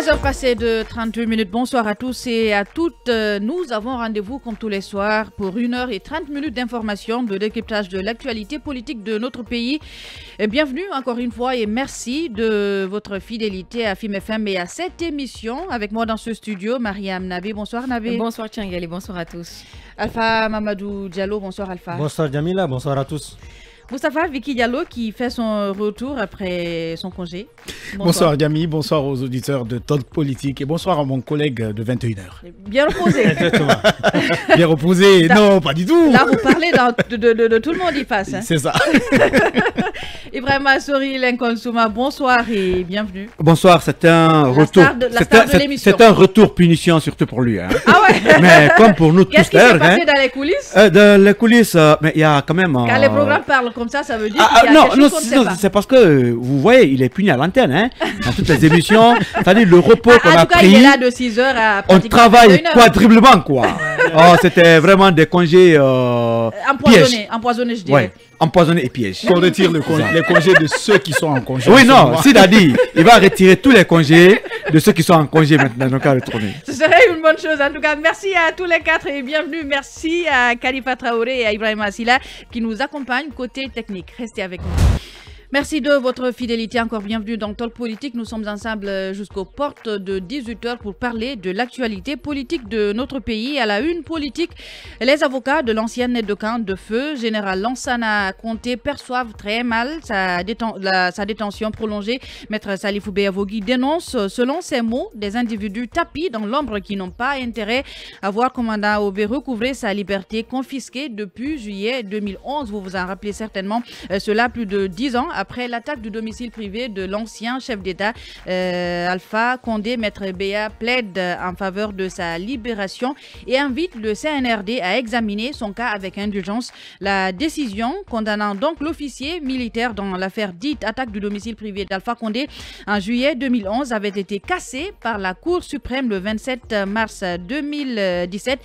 13h passées de 32 minutes, bonsoir à tous et à toutes. Nous avons rendez-vous comme tous les soirs pour 1h30 d'information, de décryptage de l'actualité politique de notre pays. Et bienvenue encore une fois et merci de votre fidélité à FIM FM et à cette émission. Avec moi dans ce studio, Mariam Nabé. Bonsoir Nabé. Bonsoir Tiangali, bonsoir à tous. Alpha Mamadou Diallo, bonsoir Alpha. Bonsoir Jamila, bonsoir à tous. Moustapha Vicky Diallo qui fait son retour après son congé. Bonsoir Yami, bonsoir aux auditeurs de Talk Politique et bonsoir à mon collègue de 21h. Bien reposé. Bien reposé, là, non pas du tout. Là vous parlez de tout le monde y passe. Hein. C'est ça. Ibrahima Sori Lenkonsuma, bonsoir et bienvenue. Bonsoir, c'est un retour. C'est un retour punition surtout pour lui. Hein. Ah ouais. Mais comme pour nous tous. Qu'est-ce qui s'est passé dans les coulisses? Dans les coulisses, mais il y a quand même... Quand les programmes parlent comme ça, ça veut dire qu'il y a quelque chose qu'on ne sait pas. C'est parce que, vous voyez, il est puni à l'antenne, hein, dans toutes les émissions. C'est-à-dire le repos qu'on a pris. En tout cas, il est là de 6h à pratiquement 21h. On travaille quadruplement, quoi. Oh, c'était vraiment des congés empoisonnés, empoisonnés, je dirais. Ouais. Empoisonné et piège. Qu'on retire le congé, les congés de ceux qui sont en congé. Oui, non, c'est-à-dire, il va retirer tous les congés de ceux qui sont en congé maintenant, donc à retourner. Ce serait une bonne chose. En tout cas, merci à tous les quatre et bienvenue. Merci à Khalifa Traoré et à Ibrahima Assila qui nous accompagnent côté technique. Restez avec nous. Merci de votre fidélité, encore bienvenue dans Talk Politique. Nous sommes ensemble jusqu'aux portes de 18h pour parler de l'actualité politique de notre pays. À la une politique, les avocats de l'ancienne aide de camp de feu, général Lansana Conté, perçoivent très mal sa détention prolongée. Maître Salifou Béavogui dénonce, selon ses mots, des individus tapis dans l'ombre qui n'ont pas intérêt à voir commandant Aoubé recouvrer sa liberté confisquée depuis juillet 2011. Vous vous en rappelez certainement, cela plus de 10 ans. Après l'attaque du domicile privé de l'ancien chef d'État Alpha Condé, Maître Béa plaide en faveur de sa libération et invite le CNRD à examiner son cas avec indulgence. La décision condamnant donc l'officier militaire dans l'affaire dite attaque du domicile privé d'Alpha Condé en juillet 2011 avait été cassée par la Cour suprême le 27 mars 2017.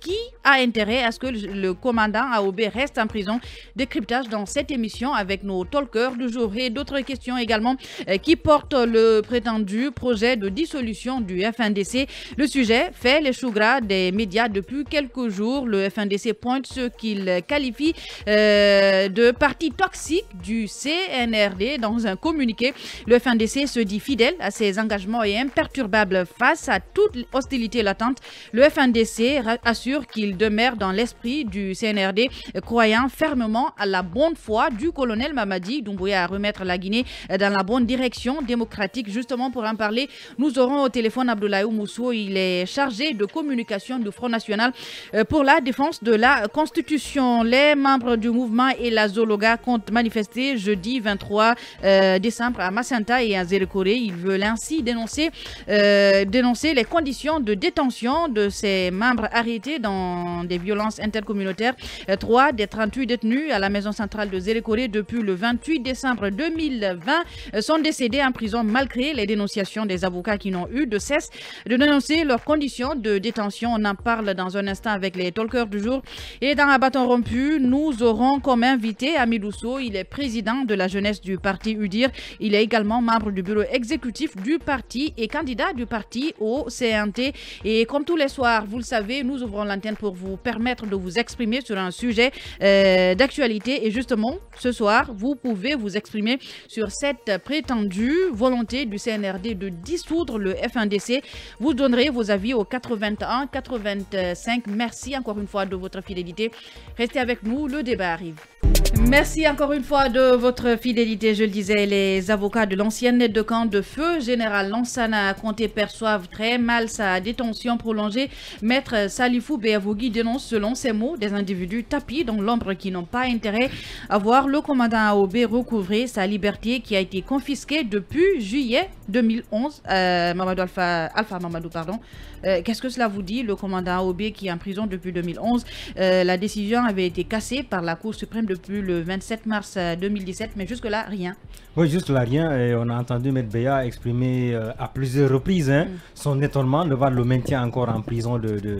Qui a intérêt à ce que le commandant Aoubé reste en prison? Décryptage dans cette émission avec nos talkers du jour et d'autres questions également qui portent le prétendu projet de dissolution du FNDC. Le sujet fait les choux gras des médias depuis quelques jours. Le FNDC pointe ce qu'il qualifie de parti toxique du CNRD dans un communiqué. Le FNDC se dit fidèle à ses engagements et imperturbable face à toute hostilité latente. Le FNDC assure qu'il demeure dans l'esprit du CNRD, croyant fermement à la bonne foi du colonel Mamadi Doumbouya à remettre la Guinée dans la bonne direction démocratique. Justement, pour en parler, nous aurons au téléphone Abdoulaye Mousso. Il est chargé de communication du Front National pour la défense de la Constitution. Les membres du mouvement Elazologa comptent manifester jeudi 23 décembre à Macenta et à Nzérékoré. Ils veulent ainsi dénoncer les conditions de détention de ces membres arrêtés dans des violences intercommunautaires. 3 des 38 détenus à la maison centrale de Nzérékoré depuis le 28 décembre 2020 sont décédés en prison malgré les dénonciations des avocats qui n'ont eu de cesse de dénoncer leurs conditions de détention. On en parle dans un instant avec les talkers du jour. Et dans un bâton rompu, nous aurons comme invité Hamidou Sow. Il est président de la jeunesse du parti UDIR. Il est également membre du bureau exécutif du parti et candidat du parti au CNT. Et comme tous les soirs, vous le savez, nous ouvrons l'antenne pour vous permettre de vous exprimer sur un sujet d'actualité. Et justement, ce soir, vous pouvez vous exprimer sur cette prétendue volonté du CNRD de dissoudre le FNDC. Vous donnerez vos avis au 81 85. Merci encore une fois de votre fidélité. Restez avec nous, le débat arrive. Merci encore une fois de votre fidélité. Je le disais, les avocats de l'ancienne aide de camp de feu, général Lansana Conté, perçoivent très mal sa détention prolongée. Maître Salifou Béavogui dénonce, selon ses mots, des individus tapis dans l'ombre qui n'ont pas intérêt à voir le commandant Aoubé recouvrer sa liberté qui a été confisquée depuis juillet 2011. Alpha Mamadou, pardon. Qu'est-ce que cela vous dit, le commandant Aoubé qui est en prison depuis 2011? La décision avait été cassée par la Cour suprême depuis depuis le 27 mars 2017, mais jusque-là, rien. Oui, jusque-là, rien. Et on a entendu M. Béa exprimer à plusieurs reprises hein, son étonnement devant le maintien encore en prison du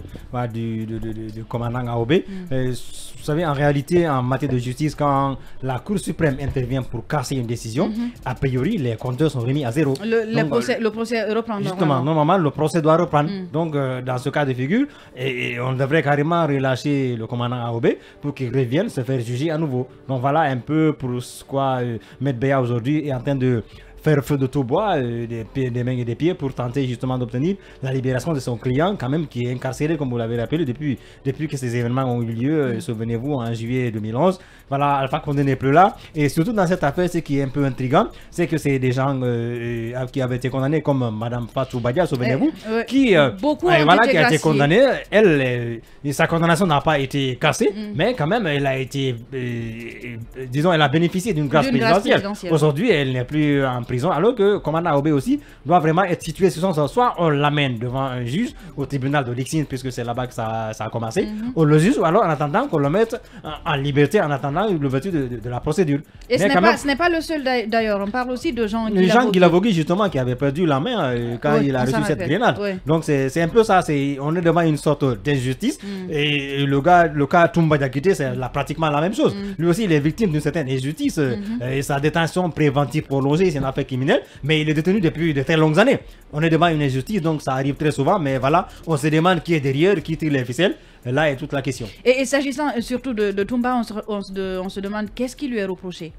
commandant Aoubé. Vous savez, en réalité, en matière de justice, quand la Cour suprême intervient pour casser une décision, a priori, les compteurs sont remis à zéro. Le procès reprend. Justement, normalement, le procès doit reprendre. Donc, dans ce cas de figure, et on devrait carrément relâcher le commandant Aoubé pour qu'il revienne se faire juger à nouveau. Donc, voilà un peu pour ce que M. Béa aujourd'hui est en train de faire feu de tout bois, des mains et des pieds pour tenter justement d'obtenir la libération de son client quand même qui est incarcéré, comme vous l'avez rappelé, depuis que ces événements ont eu lieu, souvenez-vous, en juillet 2011. Voilà, Alpha Condé n'est plus là. Et surtout dans cette affaire, ce qui est un peu intriguant, c'est que c'est des gens qui avaient été condamnés comme Mme Fatou Badia, souvenez-vous, qui a été condamnée. Elle, sa condamnation n'a pas été cassée, mais quand même, elle a été, disons, elle a bénéficié d'une grâce présidentielle. Aujourd'hui, elle n'est plus en prison, alors que commandant Aoubé aussi doit vraiment être situé sur son sort. Soit on l'amène devant un juge au tribunal de Lixine, puisque c'est là-bas que ça a commencé, on le juge, ou alors en attendant qu'on le mette en liberté, en attendant l'ouverture de la procédure. Et ce n'est pas le seul d'ailleurs, on parle aussi de Jean Guilavogui. Jean Guilavogui justement qui avait perdu la main quand il a reçu cette grenade. Donc c'est un peu ça, on est devant une sorte d'injustice et le cas Toumba Diakité, c'est pratiquement la même chose. Lui aussi il est victime d'une certaine injustice et sa détention préventive prolongée, c'est fait criminel, mais il est détenu depuis de très longues années. On est devant une injustice, donc ça arrive très souvent, mais voilà, on se demande qui est derrière, qui tire les ficelles. Là est toute la question. Et s'agissant surtout de Toumba, on se demande qu'est-ce qui lui est reproché.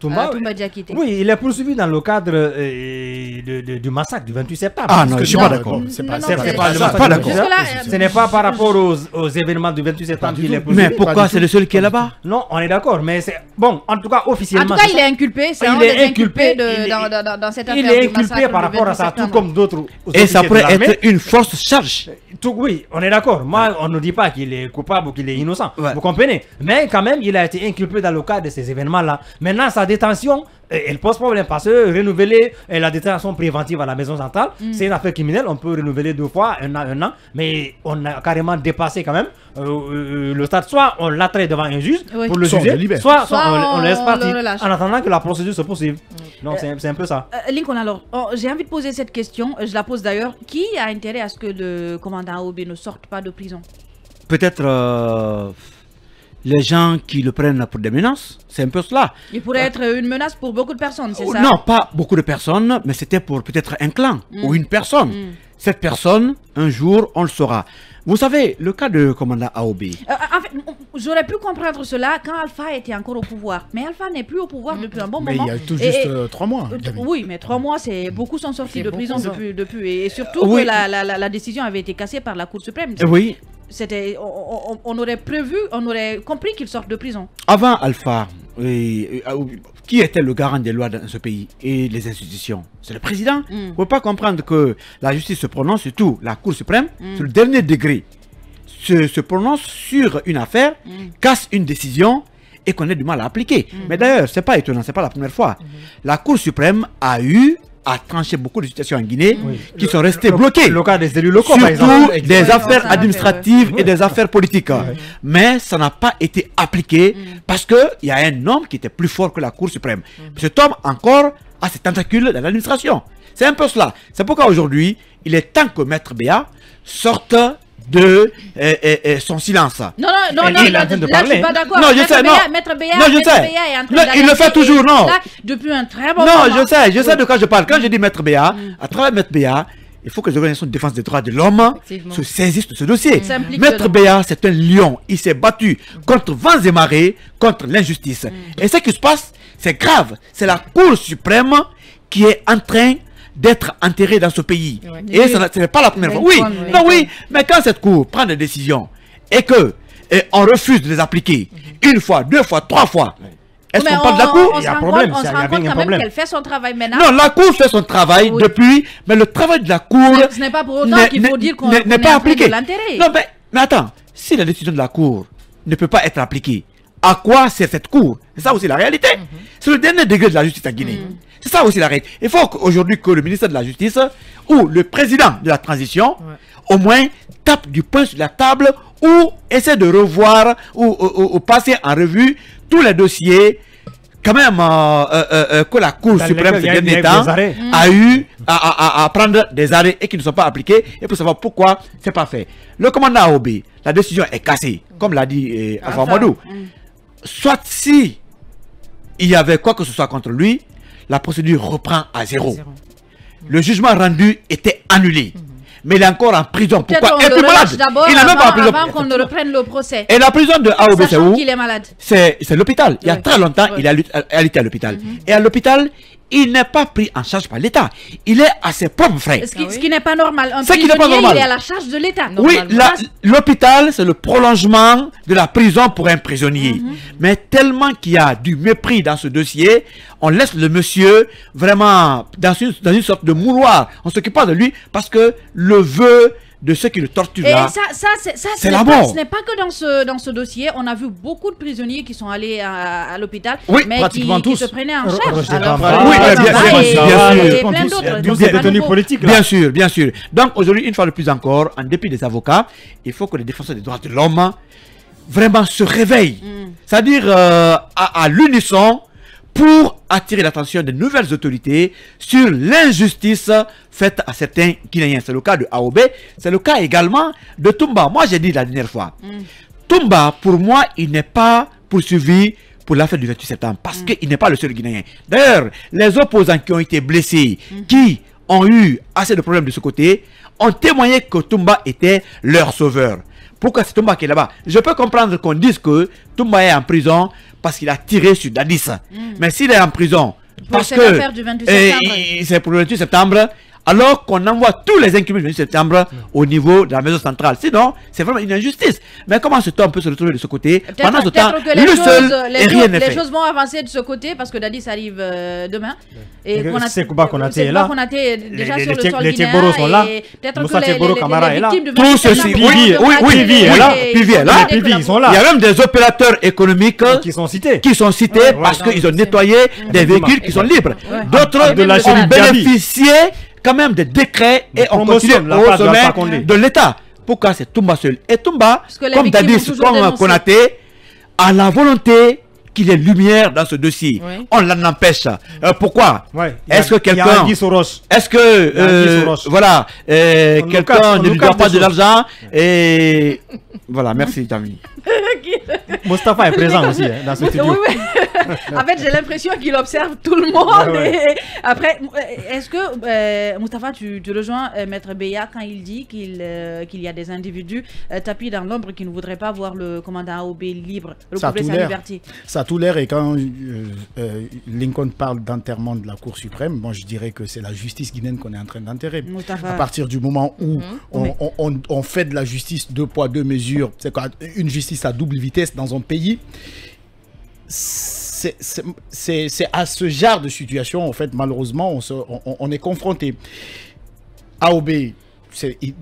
Toumba Diakité. Oui, il est poursuivi dans le cadre du massacre du 28 septembre. Ah non, je ne suis pas d'accord. Ce n'est pas par rapport aux événements du 28 septembre qu'il est poursuivi. Mais pourquoi c'est le seul qui est là-bas? Non, on est d'accord, mais c'est... Bon, en tout cas, officiellement... En tout cas, il est inculpé. Il est inculpé dans cette affaire. Il est inculpé par rapport à ça, tout comme d'autres. Et ça pourrait être une force charge. Oui, on est d'accord. Moi, on ne dit pas qu'il est coupable ou qu'il est innocent. Vous comprenez? Mais quand même, il a été inculpé dans le cadre de ces événements-là. Maintenant, ça détention, elle pose problème parce que renouveler la détention préventive à la maison centrale, c'est une affaire criminelle, on peut renouveler 2 fois, 1 an, mais on a carrément dépassé quand même le stade. Soit on l'attrait devant un juge pour le juger, soit on laisse partir en attendant que la procédure se poursuive. Donc c'est un peu ça. Lincoln, alors, j'ai envie de poser cette question, je la pose d'ailleurs, qui a intérêt à ce que le commandant Aoubé ne sorte pas de prison? Peut-être... les gens qui le prennent pour des menaces, c'est un peu cela. Il pourrait être une menace pour beaucoup de personnes, c'est ça? Non, pas beaucoup de personnes, mais c'était pour peut-être un clan ou une personne. Cette personne, un jour, on le saura. Vous savez, le cas de commandant Aoubé. En fait, j'aurais pu comprendre cela quand Alpha était encore au pouvoir. Mais Alpha n'est plus au pouvoir depuis un bon moment. Mais il y a tout juste 3 mois. Oui, mais 3 mois, c'est beaucoup sont sortis de prison depuis. Et surtout que la décision avait été cassée par la Cour suprême. Oui. On aurait prévu, on aurait compris qu'ils sortent de prison. Avant Alpha, qui était le garant des lois dans ce pays et les institutions? C'est le président. Il ne faut pas comprendre que la justice se prononce, surtout la Cour suprême, sur le dernier degré, se prononce sur une affaire, casse une décision et qu'on ait du mal à appliquer. Mais d'ailleurs, ce n'est pas étonnant, ce n'est pas la première fois. La Cour suprême a tranché beaucoup de situations en Guinée qui sont restées bloquées. Le cas des élus locaux, surtout des affaires administratives et des affaires politiques. Mais ça n'a pas été appliqué parce qu'il y a un homme qui était plus fort que la Cour suprême. Cet homme encore a ses tentacules dans l'administration. C'est un peu cela. C'est pourquoi aujourd'hui, il est temps que Maître Béa sorte de son silence. Non, non, non, là, je suis pas d'accord. Non, je sais, non. Maître Béa est en train de... Il le fait toujours, non. Depuis un très bon moment. Non, je sais de quoi je parle. Quand je dis Maître Béa, à travers Maître Béa, il faut que les organisations de défense des droits de l'homme se saisissent de ce dossier. Maître Béa, c'est un lion. Il s'est battu contre vents et marées, contre l'injustice. Et ce qui se passe, c'est grave. C'est la Cour suprême qui est en train d'être enterré dans ce pays. Et ce n'est pas la première fois. Oui, non, oui, mais quand cette Cour prend des décisions et qu'on refuse de les appliquer 1 fois, 2 fois, 3 fois, est-ce qu'on parle de la Cour? Il y a un problème. On se rend compte quand même qu'elle fait son travail maintenant. Non, la Cour fait son travail depuis, mais le travail de la Cour... Ce n'est pas pour autant qu'il faut dire qu'on n'est pas appliqué. Non, mais attends, si la décision de la Cour ne peut pas être appliquée, à quoi sert cette Cour? C'est ça aussi la réalité. C'est le dernier degré de la justice en Guinée. C'est ça aussi la règle. Il faut qu'aujourd'hui que le ministère de la Justice ou le président de la transition au moins tape du poing sur la table ou essaie de revoir ou passer en revue tous les dossiers quand même que la Cour suprême ces derniers temps a eu à prendre des arrêts et qui ne sont pas appliqués, et pour savoir pourquoi c'est pas fait. Le commandant Aoubé, la décision est cassée, comme l'a dit Alpha Mamadou. Soit si il y avait quoi que ce soit contre lui, la procédure reprend à zéro. Le jugement rendu était annulé. Mais il est encore en prison. Pourquoi? Et puis malade. Il n'a même pas en prison. Avant qu'on ne reprenne le procès. Et la prison de Aoubé, c'est où? C'est l'hôpital. Il y a très longtemps, il a été à l'hôpital. Et à l'hôpital, il n'est pas pris en charge par l'État. Il est à ses propres frais. Ce qui n'est pas normal. Un prisonnier, il est à la charge de l'État. Oui, l'hôpital, c'est le prolongement de la prison pour un prisonnier. Mais tellement qu'il y a du mépris dans ce dossier, on laisse le monsieur vraiment dans une sorte de mouloir. On ne s'occupe pas de lui parce que le vœu de ceux qui le torturent, c'est la mort. Ce n'est pas que dans ce dossier. On a vu beaucoup de prisonniers qui sont allés à l'hôpital, mais qui se prenaient en charge. Oui, bien sûr. Des détenus politiques. Bien sûr, bien sûr. Donc aujourd'hui, une fois de plus encore, en dépit des avocats, il faut que les défenseurs des droits de l'homme vraiment se réveillent. C'est-à-dire à l'unisson, pour attirer l'attention des nouvelles autorités sur l'injustice faite à certains Guinéens. C'est le cas de Aoubé, c'est le cas également de Toumba. Moi, j'ai dit la dernière fois, Toumba, pour moi, il n'est pas poursuivi pour l'affaire du 28 septembre, parce qu'il n'est pas le seul Guinéen. D'ailleurs, les opposants qui ont été blessés, qui ont eu assez de problèmes de ce côté, ont témoigné que Toumba était leur sauveur. Pourquoi c'est Toumba qui est là-bas? Je peux comprendre qu'on dise que Toumba est en prison parce qu'il a tiré sur Dadis. Mais s'il est en prison parce que c'est pour le 28 septembre, alors qu'on envoie tous les incriminés du 28 septembre au niveau de la maison centrale. Sinon, c'est vraiment une injustice. Mais comment cet homme peut se retrouver de ce côté pendant ce temps? Les choses vont avancer de ce côté parce que Dadis arrive demain. Et Konaté est là. Déjà sur le sol guinéen. Peut-être que les tout ceci, Pivi sont là. Il y a même des opérateurs économiques qui sont cités. Parce qu'ils ont nettoyé des véhicules qui sont libres. D'autres ont bénéficié quand même des décrets et on continue au sommet de l'État. Pourquoi c'est Toumba seul? Et Toumba, comme Dadis, comme Konaté, a la volonté qu'il ait lumière dans ce dossier. On l'en empêche. Pourquoi? Est-ce que quelqu'un... Est-ce que... voilà, quelqu'un ne lui donne pas de l'argent et... Voilà, merci Tammy. Mustapha est présent aussi dans ce studio. En fait, j'ai l'impression qu'il observe tout le monde. Et après, est-ce que, Mustapha, tu rejoins Maître Béa quand il dit qu'il y a des individus tapis dans l'ombre qui ne voudraient pas voir le commandant Aoubé libre, recouvrer sa liberté? Ça a tout l'air, et quand Lincoln parle d'enterrement de la Cour suprême, bon, je dirais que c'est la justice guinéenne qu'on est en train d'enterrer. À partir du moment où on fait de la justice deux poids, deux mesures, c'est une justice à double vitesse dans un pays. C'est à ce genre de situation, en fait, malheureusement, on est confronté. Aoubé,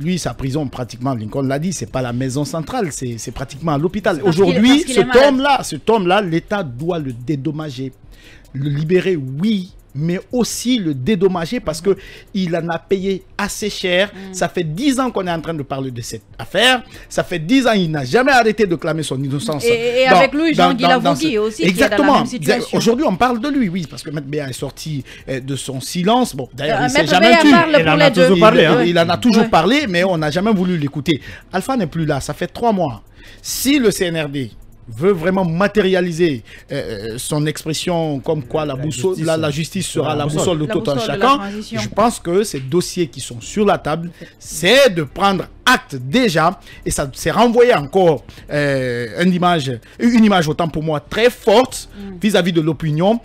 lui, sa prison, pratiquement, Lincoln l'a dit, c'est pas la maison centrale, c'est pratiquement à l'hôpital. Aujourd'hui, ce tome-là, l'État doit le dédommager, le libérer, oui, mais aussi le dédommager parce que il en a payé assez cher. Ça fait 10 ans qu'on est en train de parler de cette affaire. Ça fait 10 ans, il n'a jamais arrêté de clamer son innocence. Et avec lui, Jean Guilavogui aussi. Exactement. Aujourd'hui, on parle de lui, oui, parce que Maître Béa est sorti de son silence. Bon, d'ailleurs, il ne s'est jamais tu. Il en a toujours parlé, mais on n'a jamais voulu l'écouter. Alpha n'est plus là, ça fait 3 mois. Si le CNRD veut vraiment matérialiser son expression comme quoi la justice sera la boussole de tout un chacun, je pense que ces dossiers qui sont sur la table, c'est de prendre acte déjà, et ça s'est renvoyé encore une image autant pour moi très forte vis-à-vis de l'opinion.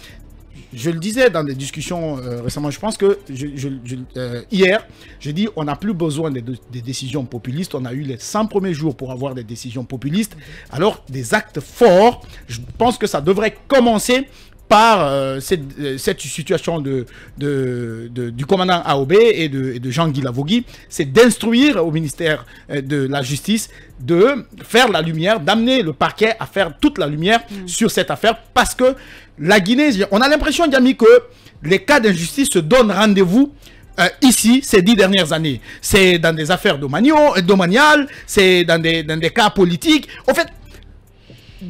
Je le disais dans des discussions récemment, je pense que hier, je dis on n'a plus besoin des décisions populistes. On a eu les 100 premiers jours pour avoir des décisions populistes. Alors, des actes forts, je pense que ça devrait commencer par cette situation du commandant Aoubé et de Jean Guilavogui, c'est d'instruire au ministère de la Justice de faire la lumière, d'amener le parquet à faire toute la lumière sur cette affaire, parce que la Guinée, on a l'impression, Diami, que les cas d'injustice se donnent rendez-vous ici ces 10 dernières années. C'est dans des affaires domaniales, c'est dans des cas politiques. En fait, On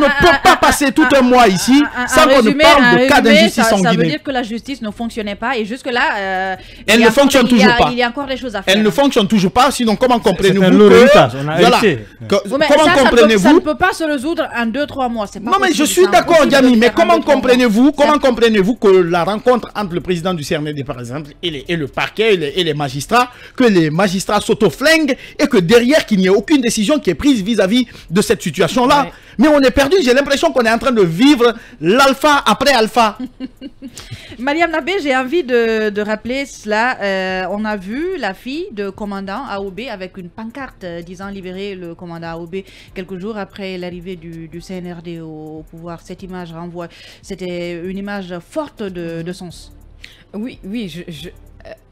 ne peut pas passer tout un mois ici sans qu'on ne parle de cas d'injustice en Guinée. Ça veut dire que la justice ne fonctionnait pas et jusque-là, elle ne fonctionne toujours pas. Il y a encore des choses à faire. Elle ne fonctionne toujours pas, sinon comment comprenez-vous ça ne peut pas se résoudre en 2-3 mois. Non mais je suis d'accord, Diami, mais comment comprenez-vous que la rencontre entre le président du CNRD par exemple et le parquet et les magistrats, que les magistrats s'autoflinguent et que derrière qu'il n'y ait aucune décision qui est prise vis-à-vis de cette situation-là? Mais on est perdu, j'ai l'impression qu'on est en train de vivre l'alpha après alpha. Mariam Nabé, j'ai envie de rappeler cela. On a vu la fille de commandant Aoubé avec une pancarte disant libérer le commandant Aoubé quelques jours après l'arrivée du CNRD au pouvoir. Cette image renvoie, c'était une image forte de sens. Oui, oui,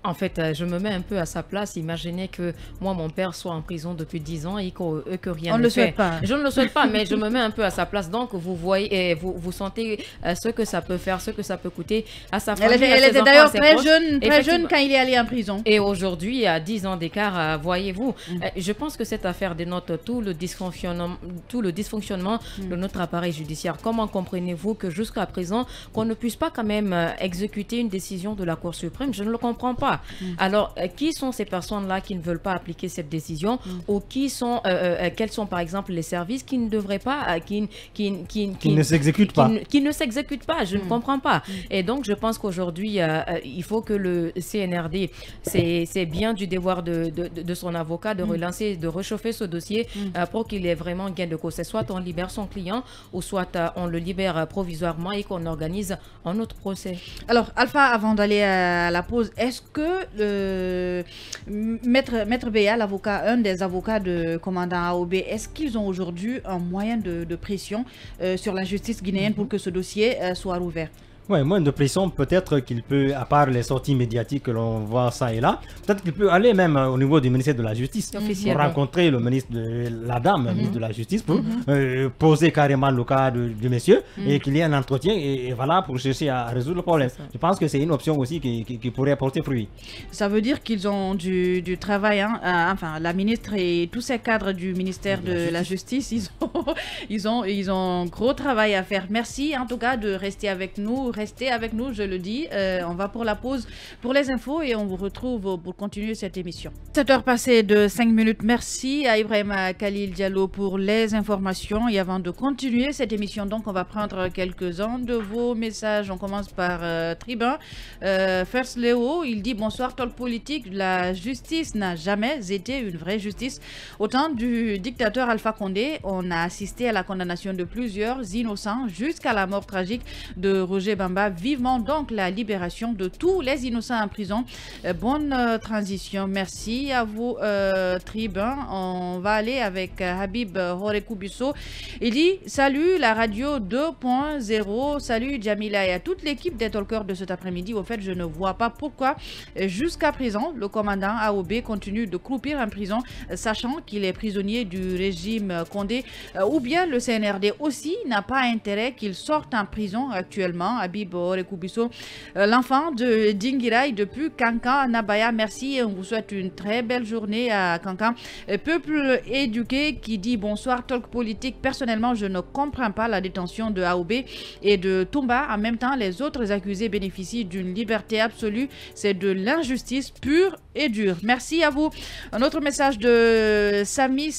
en fait, je me mets un peu à sa place. Imaginez que moi, mon père soit en prison depuis 10 ans et que rien ne le fait. Je ne le souhaite pas, mais je me mets un peu à sa place. Donc, vous voyez, vous sentez ce que ça peut faire, ce que ça peut coûter à sa famille. Elle était d'ailleurs très jeune quand il est allé en prison. Et aujourd'hui, à 10 ans d'écart, voyez-vous, je pense que cette affaire dénote tout le dysfonctionnement de notre appareil judiciaire. Comment comprenez-vous que jusqu'à présent, qu'on ne puisse pas quand même exécuter une décision de la Cour suprême? Je ne le comprends pas. Alors, qui sont ces personnes-là qui ne veulent pas appliquer cette décision ou qui sont, quels sont par exemple les services qui ne devraient pas, qui ne s'exécutent pas, qui ne s'exécutent pas? Je ne comprends pas. Et donc, je pense qu'aujourd'hui, il faut que le CNRD, c'est bien du devoir de son avocat de relancer, de réchauffer ce dossier pour qu'il ait vraiment gain de cause. Soit on libère son client ou soit on le libère provisoirement et qu'on organise un autre procès. Alors, Alpha, avant d'aller à la pause, est-ce que Maître Béa, l'avocat, un des avocats de commandant Aoubé, est-ce qu'ils ont aujourd'hui un moyen de pression sur la justice guinéenne pour que ce dossier soit rouvert? Oui, moins de pression, peut-être qu'il peut, à part les sorties médiatiques que l'on voit ça et là, peut-être qu'il peut aller même au niveau du ministère de la Justice pour rencontrer le ministre de la ministre de la Justice, pour poser carrément le cas du monsieur et qu'il y ait un entretien et voilà pour chercher à résoudre le problème. Je pense que c'est une option aussi qui pourrait porter fruit. Ça veut dire qu'ils ont du travail, hein, enfin la ministre et tous ces cadres du ministère de la Justice, ils ont gros travail à faire. Merci en tout cas de rester avec nous. Restez avec nous, je le dis. On va pour la pause, pour les infos et on vous retrouve pour continuer cette émission. 7h passée de 5 minutes. Merci à Ibrahima Khalil Diallo pour les informations. Et avant de continuer cette émission, donc, on va prendre quelques-uns de vos messages. On commence par Tribun. First Léo, il dit bonsoir, Talk Politique. La justice n'a jamais été une vraie justice. Au temps du dictateur Alpha Condé, on a assisté à la condamnation de plusieurs innocents jusqu'à la mort tragique de Roger Bamba. Vivement donc la libération de tous les innocents en prison. Bonne transition. Merci à vous, Tribun. On va aller avec Habib Horekoubisso. Il dit salut la radio 2.0. Salut Jamila et à toute l'équipe des talkers de cet après-midi. Au fait, je ne vois pas pourquoi jusqu'à présent le commandant Aoubé continue de croupir en prison, sachant qu'il est prisonnier du régime Condé. Ou bien le CNRD aussi n'a pas intérêt qu'il sorte en prison actuellement. Habib Orekoubisso, l'enfant de Dingirai depuis Kankan, Nabaya. Merci et on vous souhaite une très belle journée à Kankan. Peuple éduqué qui dit bonsoir Talk Politique. Personnellement, je ne comprends pas la détention de Aoubé et de Toumba. En même temps, les autres accusés bénéficient d'une liberté absolue. C'est de l'injustice pure et dure. Merci à vous. Un autre message de Sami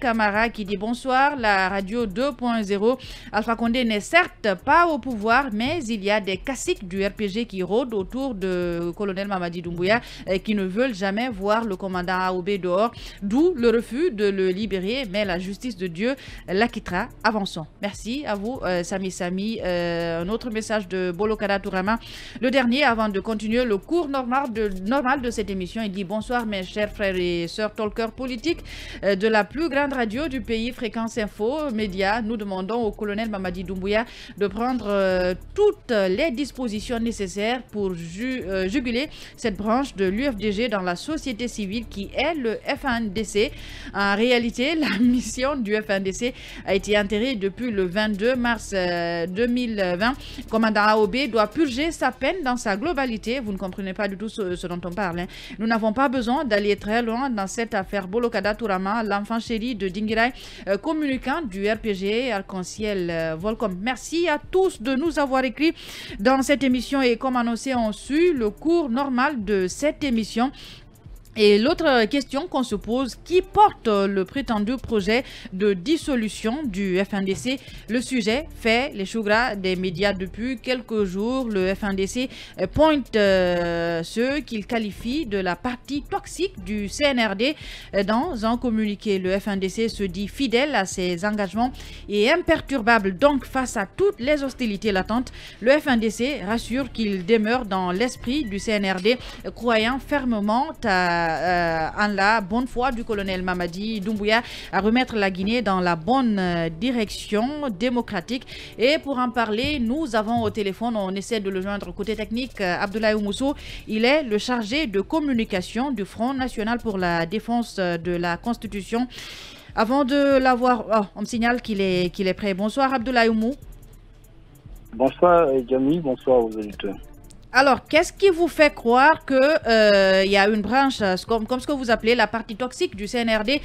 Kamara qui dit bonsoir la radio 2.0. Alpha Condé n'est certes pas au pouvoir, mais il y a des caciques du RPG qui rôdent autour de colonel Mamadi Doumbouya qui ne veulent jamais voir le commandant Aoubé dehors, d'où le refus de le libérer, mais la justice de Dieu l'acquittera. Avançons. Merci à vous, Sami. Un autre message de Bolokada Tourama, le dernier avant de continuer le cours normal de cette émission. Il dit bonsoir mes chers frères et sœurs talkers politiques de la plus grande radio du pays, Fréquence Info Média. Nous demandons au colonel Mamadi Doumbouya de prendre toute toutes les dispositions nécessaires pour juguler cette branche de l'UFDG dans la société civile qui est le FNDC. En réalité, la mission du FNDC a été enterrée depuis le 22 mars 2020. Le commandant Aoubé doit purger sa peine dans sa globalité. Vous ne comprenez pas du tout ce dont on parle. Hein. Nous n'avons pas besoin d'aller très loin dans cette affaire. Bolokada Tourama, l'enfant chéri de Dingirai, communicant du RPG Arc-en-Ciel Volcom. Merci à tous de nous avoir écrit dans cette émission et comme annoncé, on suit le cours normal de cette émission. Et l'autre question qu'on se pose, qui porte le prétendu projet de dissolution du FNDC? Le sujet fait les choux gras des médias depuis quelques jours. Le FNDC pointe ceux qu'il qualifie de la partie toxique du CNRD. Dans un communiqué, le FNDC se dit fidèle à ses engagements et imperturbable. Donc, face à toutes les hostilités latentes, le FNDC rassure qu'il demeure dans l'esprit du CNRD, croyant fermement en la bonne foi du colonel Mamadi Doumbouya à remettre la Guinée dans la bonne direction démocratique. Et pour en parler, nous avons au téléphone, on essaie de le joindre côté technique, Abdoulaye Mousso. Il est le chargé de communication du Front National pour la Défense de la Constitution. Avant de l'avoir, on me signale qu'il est prêt. Bonsoir Abdoulaye Mousso. Bonsoir Jamie, bonsoir aux auditeurs. Alors, qu'est-ce qui vous fait croire qu'il y a une branche, comme ce que vous appelez la partie toxique du CNRD,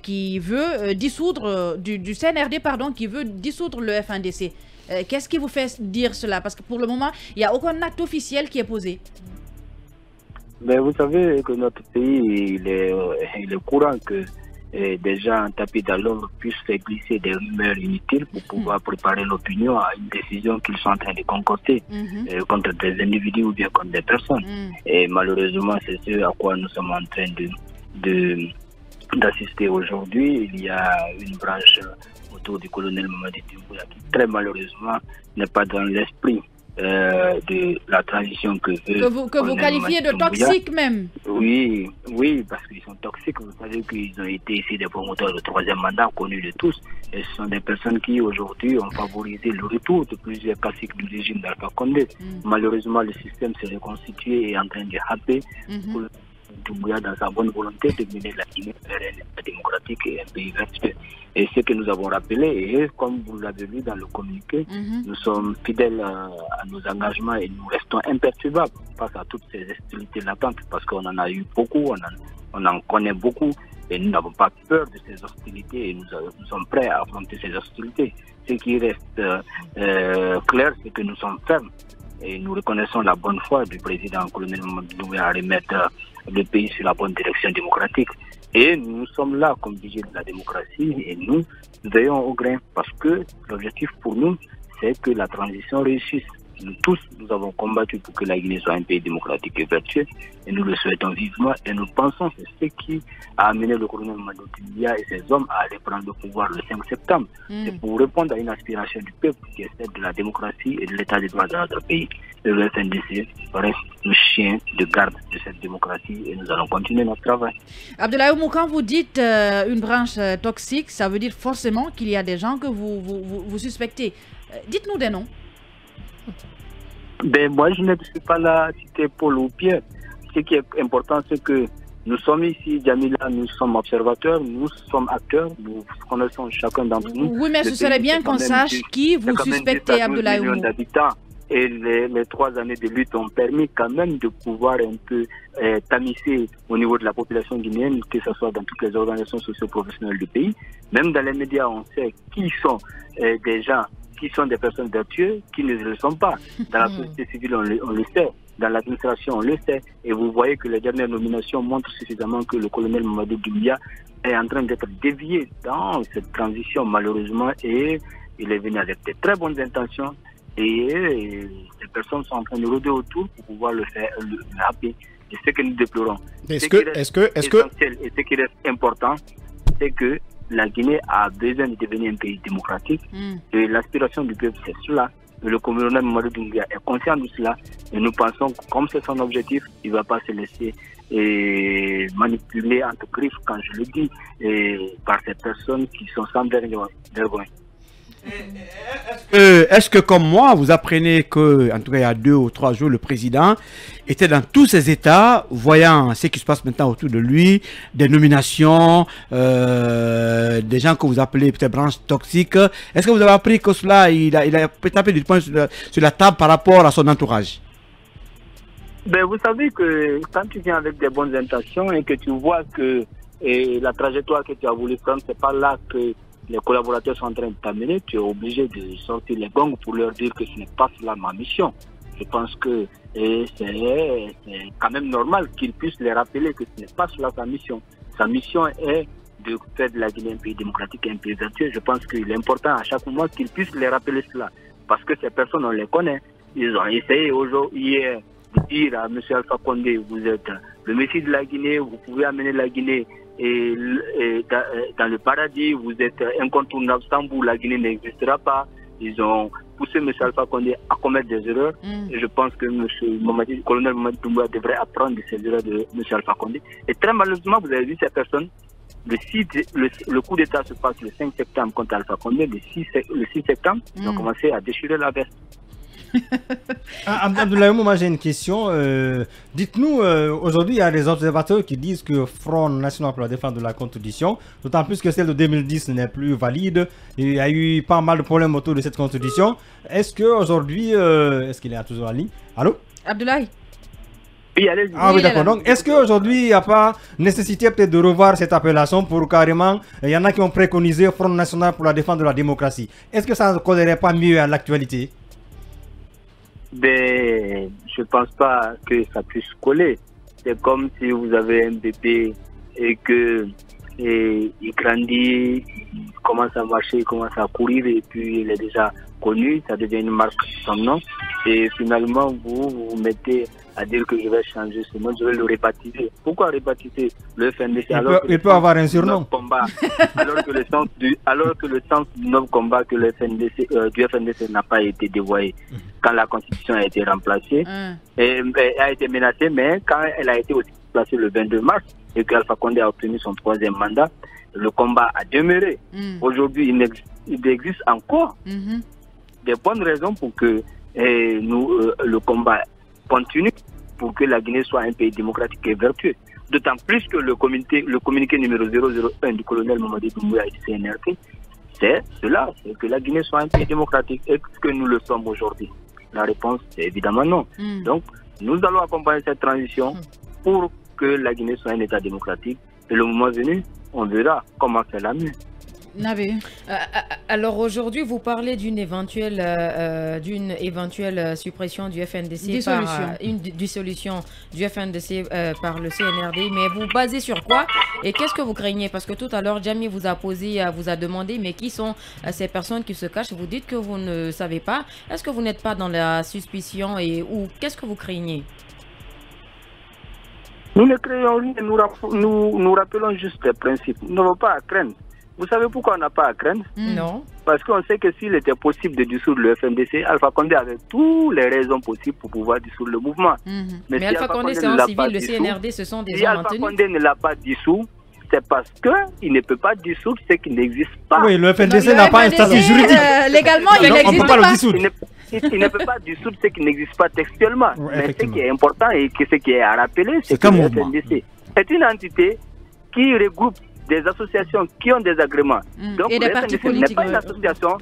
qui veut dissoudre, du CNRD, pardon, qui veut dissoudre le FNDC? Qu'est-ce qui vous fait dire cela? Parce que pour le moment, il n'y a aucun acte officiel qui est posé. Mais vous savez que notre pays, il est courant que des gens tapés dans l'ombre puissent glisser des rumeurs inutiles pour pouvoir préparer l'opinion à une décision qu'ils sont en train de concocter contre des individus ou bien contre des personnes. Et malheureusement, c'est ce à quoi nous sommes en train d'assister aujourd'hui. Il y a une branche autour du colonel Mamadi Doumbouya qui, très malheureusement, n'est pas dans l'esprit de la transition que vous qualifiez de toxique même. Oui, oui, parce qu'ils sont toxiques. Vous savez qu'ils ont été ici des promoteurs de troisième mandat connus de tous. Et ce sont des personnes qui aujourd'hui ont favorisé le retour de plusieurs classiques du régime d'Alpha Condé. Malheureusement, le système s'est reconstitué et est en train de happer pour Doumbouya dans sa bonne volonté de mener la Guinée vers un État démocratique et un pays vertueux. Et ce que nous avons rappelé, et comme vous l'avez vu dans le communiqué, nous sommes fidèles à nos engagements et nous restons imperturbables face à toutes ces hostilités latentes, parce qu'on en a eu beaucoup, on en connaît beaucoup, et nous n'avons pas peur de ces hostilités et nous sommes prêts à affronter ces hostilités. Ce qui reste clair, c'est que nous sommes fermes. Et nous reconnaissons la bonne foi du président colonel Mamadi Doumbouya à remettre le pays sur la bonne direction démocratique. Et nous sommes là comme vigiles de la démocratie et nous veillons au grain, parce que l'objectif pour nous, c'est que la transition réussisse. Nous tous, nous avons combattu pour que la Guinée soit un pays démocratique et vertueux, et nous le souhaitons vivement, et nous pensons que c'est ce qui a amené le colonel Mamadi Doumbouya et ses hommes à aller prendre le pouvoir le 5 septembre. C'est pour répondre à une aspiration du peuple qui est celle de la démocratie et de l'état de droit dans notre pays. Le FNDC reste le chien de garde de cette démocratie et nous allons continuer notre travail. Abdoulaye Mousso, quand vous dites une branche toxique, ça veut dire forcément qu'il y a des gens que vous suspectez. Dites-nous des noms. Ben, moi, je ne suis pas là à citer Paul ou Pierre. Ce qui est important, c'est que nous sommes ici, Jamila, nous sommes observateurs, nous sommes acteurs, nous connaissons chacun d'entre nous. Oui, mais ce serait bien qu'on sache qui vous suspectez, Abdoulaye Mousso. Et les 3 années de lutte ont permis quand même de pouvoir un peu tamisser au niveau de la population guinéenne, que ce soit dans toutes les organisations socio-professionnelles du pays. Même dans les médias, on sait qui sont des gens qui sont des personnes vertueuses, qui ne le sont pas. Dans la société civile, on le sait. Dans l'administration, on le sait. Et vous voyez que les dernières nominations montrent suffisamment que le colonel Mamadi Doumbouya est en train d'être dévié dans cette transition, malheureusement. Et il est venu avec de très bonnes intentions. Et les personnes sont en train de rôder autour pour pouvoir le faire, le happer. Et ce que nous déplorons. Et ce qui reste important, c'est que la Guinée a besoin de devenir un pays démocratique. Et l'aspiration du peuple, c'est cela. Et le colonel Mamadi Doumbouya est conscient de cela. Et nous pensons que comme c'est son objectif, il ne va pas se laisser manipuler entre griffes, quand je le dis, par ces personnes qui sont sans vergogne. Est-ce que comme moi, vous apprenez que, en tout cas il y a 2 ou 3 jours, le président était dans tous ses états, voyant ce qui se passe maintenant autour de lui, des nominations, des gens que vous appelez peut-être branches toxiques. Est-ce que vous avez appris que cela, il a tapé du poing sur la table par rapport à son entourage? Ben, vous savez que quand tu viens avec des bonnes intentions et que tu vois que la trajectoire que tu as voulu prendre, c'est pas là que les collaborateurs sont en train de t'amener, tu es obligé de sortir les gongs pour leur dire que ce n'est pas cela ma mission. Je pense que c'est quand même normal qu'ils puissent les rappeler que ce n'est pas cela sa mission. Sa mission est de faire de la Guinée un pays démocratique et un pays vertueux. Je pense qu'il est important à chaque moment qu'ils puissent les rappeler cela. Parce que ces personnes, on les connaît. Ils ont essayé aujourd'hui, hier, de dire à M. Alpha Condé, vous êtes le messie de la Guinée, vous pouvez amener la Guinée et dans le paradis, vous êtes incontournable, sans vous, la Guinée n'existera pas. Ils ont poussé M. Alpha Condé à commettre des erreurs. Et je pense que le colonel Mamadi Doumbouya devrait apprendre de ces erreurs de M. Alpha Condé. Et très malheureusement, vous avez vu ces personnes. Le coup d'État se passe le 5 septembre contre Alpha Condé. Le 6 septembre, ils ont commencé à déchirer la veste. Abdoulaye, moi j'ai une question. Dites-nous, aujourd'hui il y a des observateurs qui disent que Front National pour la défense de la Constitution, d'autant plus que celle de 2010 n'est plus valide. Il y a eu pas mal de problèmes autour de cette Constitution. Est-ce qu'aujourd'hui, est-ce qu'il est toujours en ligne? Allô Abdoulaye? Oui, allez-y. Ah oui, d'accord. Donc, est-ce qu'aujourd'hui, il n'y a pas nécessité peut-être de revoir cette appellation pour carrément, il y en a qui ont préconisé Front National pour la défense de la démocratie. Est-ce que ça ne collerait pas mieux à l'actualité? Ben, je pense pas que ça puisse coller. C'est comme si vous avez un bébé et que il grandit, il commence à marcher, il commence à courir et puis il est déjà connu, ça devient une marque sans nom. Et finalement, vous vous mettez à dire que je vais changer ce nom, je vais le rebaptiser. Pourquoi rebaptiser le FNDC? Il peut avoir un surnom. Combat, alors que le sens du nom combat que le FNDC, du FNDC n'a pas été dévoyé. Quand la Constitution a été remplacée, a été menacée, mais quand elle a été aussi placée le 22 mars et qu'Alpha Condé a obtenu son 3e mandat, le combat a demeuré. Aujourd'hui, il existe encore des bonnes raisons pour que le combat continue, pour que la Guinée soit un pays démocratique et vertueux. D'autant plus que le communiqué numéro 001 du colonel Mamadi Doumbouya et du CNRD, c'est cela, c'est que la Guinée soit un pays démocratique. Est-ce que nous le sommes aujourd'hui? La réponse, c'est évidemment non. Donc, nous allons accompagner cette transition pour que la Guinée soit un État démocratique. Et le moment venu, on verra comment faire la mieux. Nabé. Alors aujourd'hui, vous parlez d'une éventuelle, suppression du FNDC, une dissolution du FNDC par le CNRD, mais vous basez sur quoi et qu'est-ce que vous craignez? Parce que tout à l'heure, Jamie vous a demandé, mais qui sont ces personnes qui se cachent? Vous dites que vous ne savez pas. Est-ce que vous n'êtes pas dans la suspicion ou qu'est-ce que vous craignez? Nous ne craignons rien, nous rappelons juste les principes. Nous n'avons pas à craindre. Vous savez pourquoi on n'a pas à craindre? Non. Parce qu'on sait que s'il était possible de dissoudre le FNDC, Alpha Condé avait toutes les raisons possibles pour pouvoir dissoudre le mouvement. Mais si Alpha Condé, c'est en civil, le CNRD, ce sont des hommes en tenue. Si Alpha Condé ne l'a pas dissous, c'est parce qu'il ne peut pas dissoudre ce qui n'existe pas. Oui, le FNDC n'a pas un statut juridique. Légalement, il n'existe pas. Il ne peut pas dissoudre ce qui n'existe pas textuellement. Ouais, mais ce qui est important et ce qui est à rappeler, c'est que le FNDC est une entité qui regroupe des associations qui ont des agréments. Donc le FNDC n'est pas une association,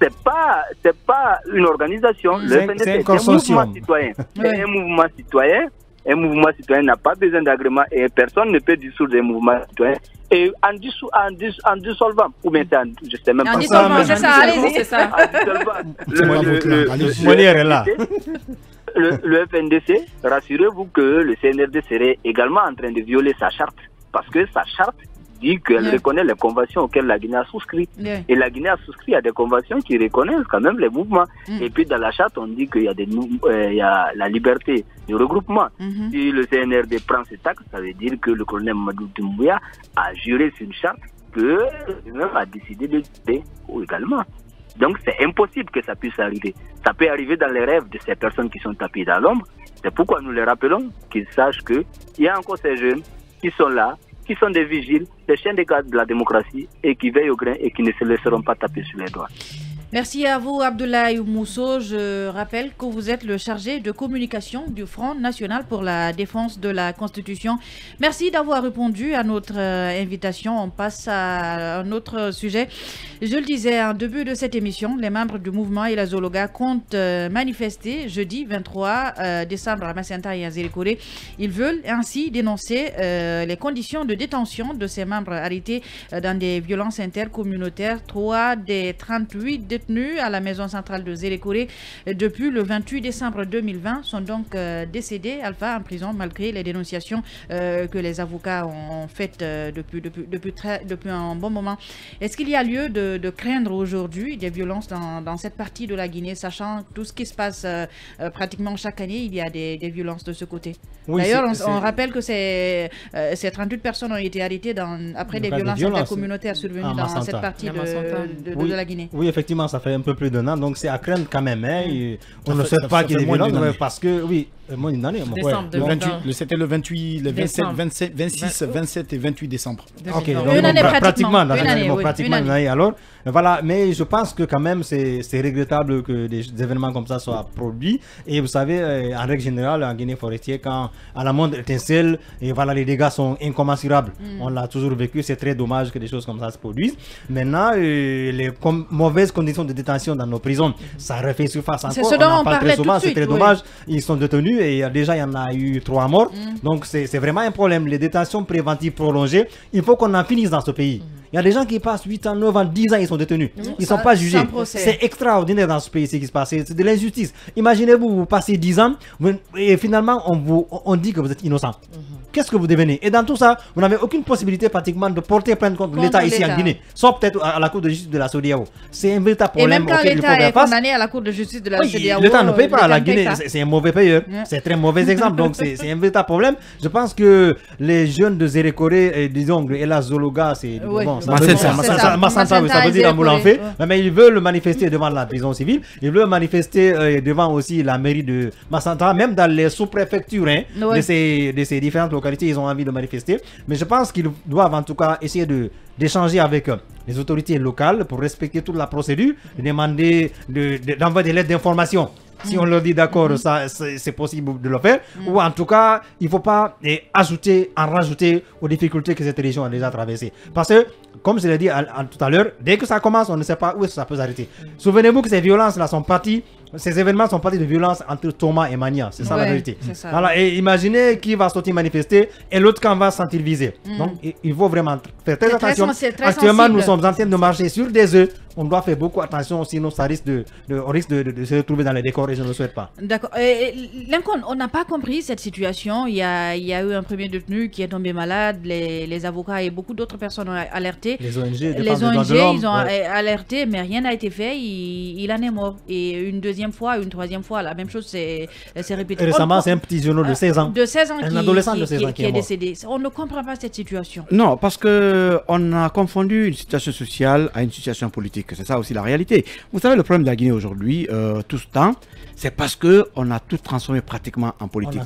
c'est pas une organisation, le FNDC c'est un mouvement citoyen. C'est un mouvement citoyen, un mouvement citoyen n'a pas besoin d'agrément et personne ne peut dissoudre un mouvement citoyen. Et en dissolvant, ou bien je sais même pas. En dissolvant, c'est ça, allez-y, c'est ça. Le FNDC, rassurez-vous que le CNRD serait également en train de violer sa charte, parce que sa charte dit qu'elle reconnaît les conventions auxquelles la Guinée a souscrit. Et la Guinée a souscrit à des conventions qui reconnaissent quand même les mouvements. Et puis dans la charte, on dit qu'il y a la liberté du regroupement. Si le CNRD prend cet acte, ça veut dire que le colonel Mamadou Doumbouya a juré sur une charte que lui-même a décidé de jurer également. Donc c'est impossible que ça puisse arriver. Ça peut arriver dans les rêves de ces personnes qui sont tapées dans l'ombre. C'est pourquoi nous les rappelons qu'ils sachent qu'il y a encore ces jeunes qui sont là, qui sont des vigiles, des chiens de garde de la démocratie et qui veillent au grain et qui ne se laisseront pas taper sur les doigts. Merci à vous, Abdoulaye Mousso. Je rappelle que vous êtes le chargé de communication du Front National pour la Défense de la Constitution. Merci d'avoir répondu à notre invitation. On passe à un autre sujet. Je le disais en début de cette émission, les membres du mouvement Elazologa comptent manifester jeudi 23 décembre à Macenta et à Nzérékoré. Ils veulent ainsi dénoncer les conditions de détention de ces membres arrêtés dans des violences intercommunautaires. 3 des 38 détenus à la maison centrale de Nzérékoré depuis le 28 décembre 2020 sont donc décédés, Alpha, en prison, malgré les dénonciations que les avocats ont faites depuis un bon moment. Est-ce qu'il y a lieu de craindre aujourd'hui des violences dans cette partie de la Guinée, sachant tout ce qui se passe pratiquement chaque année, il y a des violences de ce côté? Oui, d'ailleurs, on rappelle que ces 38 personnes ont été arrêtées après des violences intercommunautaires survenues dans cette partie de la Guinée. Oui, effectivement, ça fait un peu plus d'un an, donc c'est à craindre quand même. Hein, on ne souhaite pas qu'il y ait des violences, parce que, oui, moins d'une année. C'était le 28, le 27, 26, 27 et 28 décembre. Ok, donc pratiquement une année. Alors, voilà, mais je pense que quand même, c'est regrettable que des événements comme ça soient produits. Et vous savez, en règle générale, en Guinée forestière, quand à la moindre étincelle, et voilà, les dégâts sont incommensurables. On l'a toujours vécu, c'est très dommage que des choses comme ça se produisent. Maintenant, les mauvaises conditions de détention dans nos prisons, ça refait surface encore. C'est ce dont on parlait très souvent, c'est très dommage. Ils sont détenus et déjà il y en a eu 3 morts. Donc c'est vraiment un problème. Les détentions préventives prolongées, il faut qu'on en finisse dans ce pays. Il y a des gens qui passent 8 ans, 9 ans, 10 ans, ils sont détenus. Ils ne sont pas jugés. C'est extraordinaire dans ce pays ce qui se passe. C'est de l'injustice. Imaginez-vous, vous passez 10 ans et finalement on dit que vous êtes innocent. Qu'est-ce que vous devenez? Et dans tout ça, vous n'avez aucune possibilité pratiquement de porter plainte contre l'État ici en Guinée, sauf peut-être à la Cour de justice de la SADC. C'est un véritable problème. Et même quand l'État est condamné à la Cour de justice de la SADC, l'État ne paye pas. La Guinée, c'est un mauvais payeur. C'est un très mauvais exemple. Donc c'est un véritable problème. Je pense que les jeunes de Nzérékoré, disons, Elazologa, c'est Macenta, ça veut dire Amboulanfé. Mais ils veulent manifester devant la prison civile. Ils veulent manifester devant aussi la mairie de Macenta, même dans les sous-préfectures de ces différentes localités. Ils ont envie de manifester, mais je pense qu'ils doivent en tout cas essayer d'échanger avec les autorités locales pour respecter toute la procédure, demander d'envoyer des lettres d'information. Si on leur dit d'accord, ça c'est possible de le faire, ou en tout cas, il ne faut pas en rajouter aux difficultés que cette région a déjà traversées. Parce que, comme je l'ai dit tout à l'heure, dès que ça commence, on ne sait pas où ça peut s'arrêter. Souvenez-vous que ces violences-là sont parties, ces événements sont partis de violences entre Thomas et Mania, c'est ça la vérité. Voilà, et imaginez qui va sortir manifester et l'autre camp va se sentir visé. Donc, il faut vraiment faire très attention. Actuellement, nous sommes en train de marcher sur des œufs. On doit faire beaucoup attention, sinon ça risque on risque de se retrouver dans les décors et je ne le souhaite pas. D'accord. Lincoln, on n'a pas compris cette situation. Il y a eu un premier détenu qui est tombé malade. Les avocats et beaucoup d'autres personnes ont alerté. Les ONG, ils ont alerté, mais rien n'a été fait. Il en est mort. Et une deuxième fois, une troisième fois, la même chose s'est répétée. Récemment, c'est un petit jeune de 16 ans. Un adolescent de 16 ans qui est décédé. On ne comprend pas cette situation. Non, parce qu'on a confondu une situation sociale à une situation politique. C'est ça aussi la réalité. Vous savez, le problème de la Guinée aujourd'hui, tout ce temps, c'est parce qu'on a tout transformé pratiquement en politique.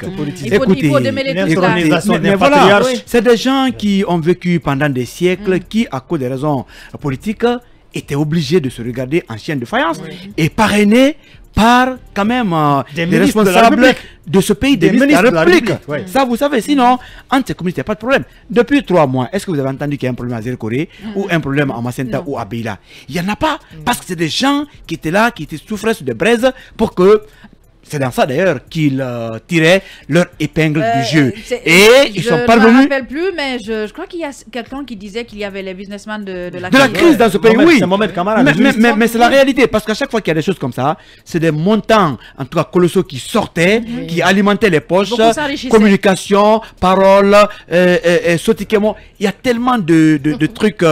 Il faut démêler tout ça. Mais voilà, c'est des gens qui ont vécu pendant des siècles, qui, à cause des raisons politiques, étaient obligés de se regarder en chien de faïence et parrainés par quand même des responsables de ce pays, des ministres de la République. Ouais. Ça, vous savez, sinon, entre ces communautés, il n'y a pas de problème. Depuis 3 mois, est-ce que vous avez entendu qu'il y a un problème à Nzérékoré ou un problème à Macenta ou à Beila? Il n'y en a pas, parce que c'est des gens qui étaient là, qui souffraient sur des braises pour que... C'est dans ça d'ailleurs qu'ils tiraient leur épingle du jeu. Et ils sont parvenus. Je ne me rappelle plus, mais je crois qu'il y a quelqu'un qui disait qu'il y avait les businessmen de la crise dans ce pays, oui. Mais c'est la réalité, parce qu'à chaque fois qu'il y a des choses comme ça, c'est des montants, en tout cas colossaux, qui sortaient, qui alimentaient les poches, communication, paroles, sotiquement. Il y a tellement de trucs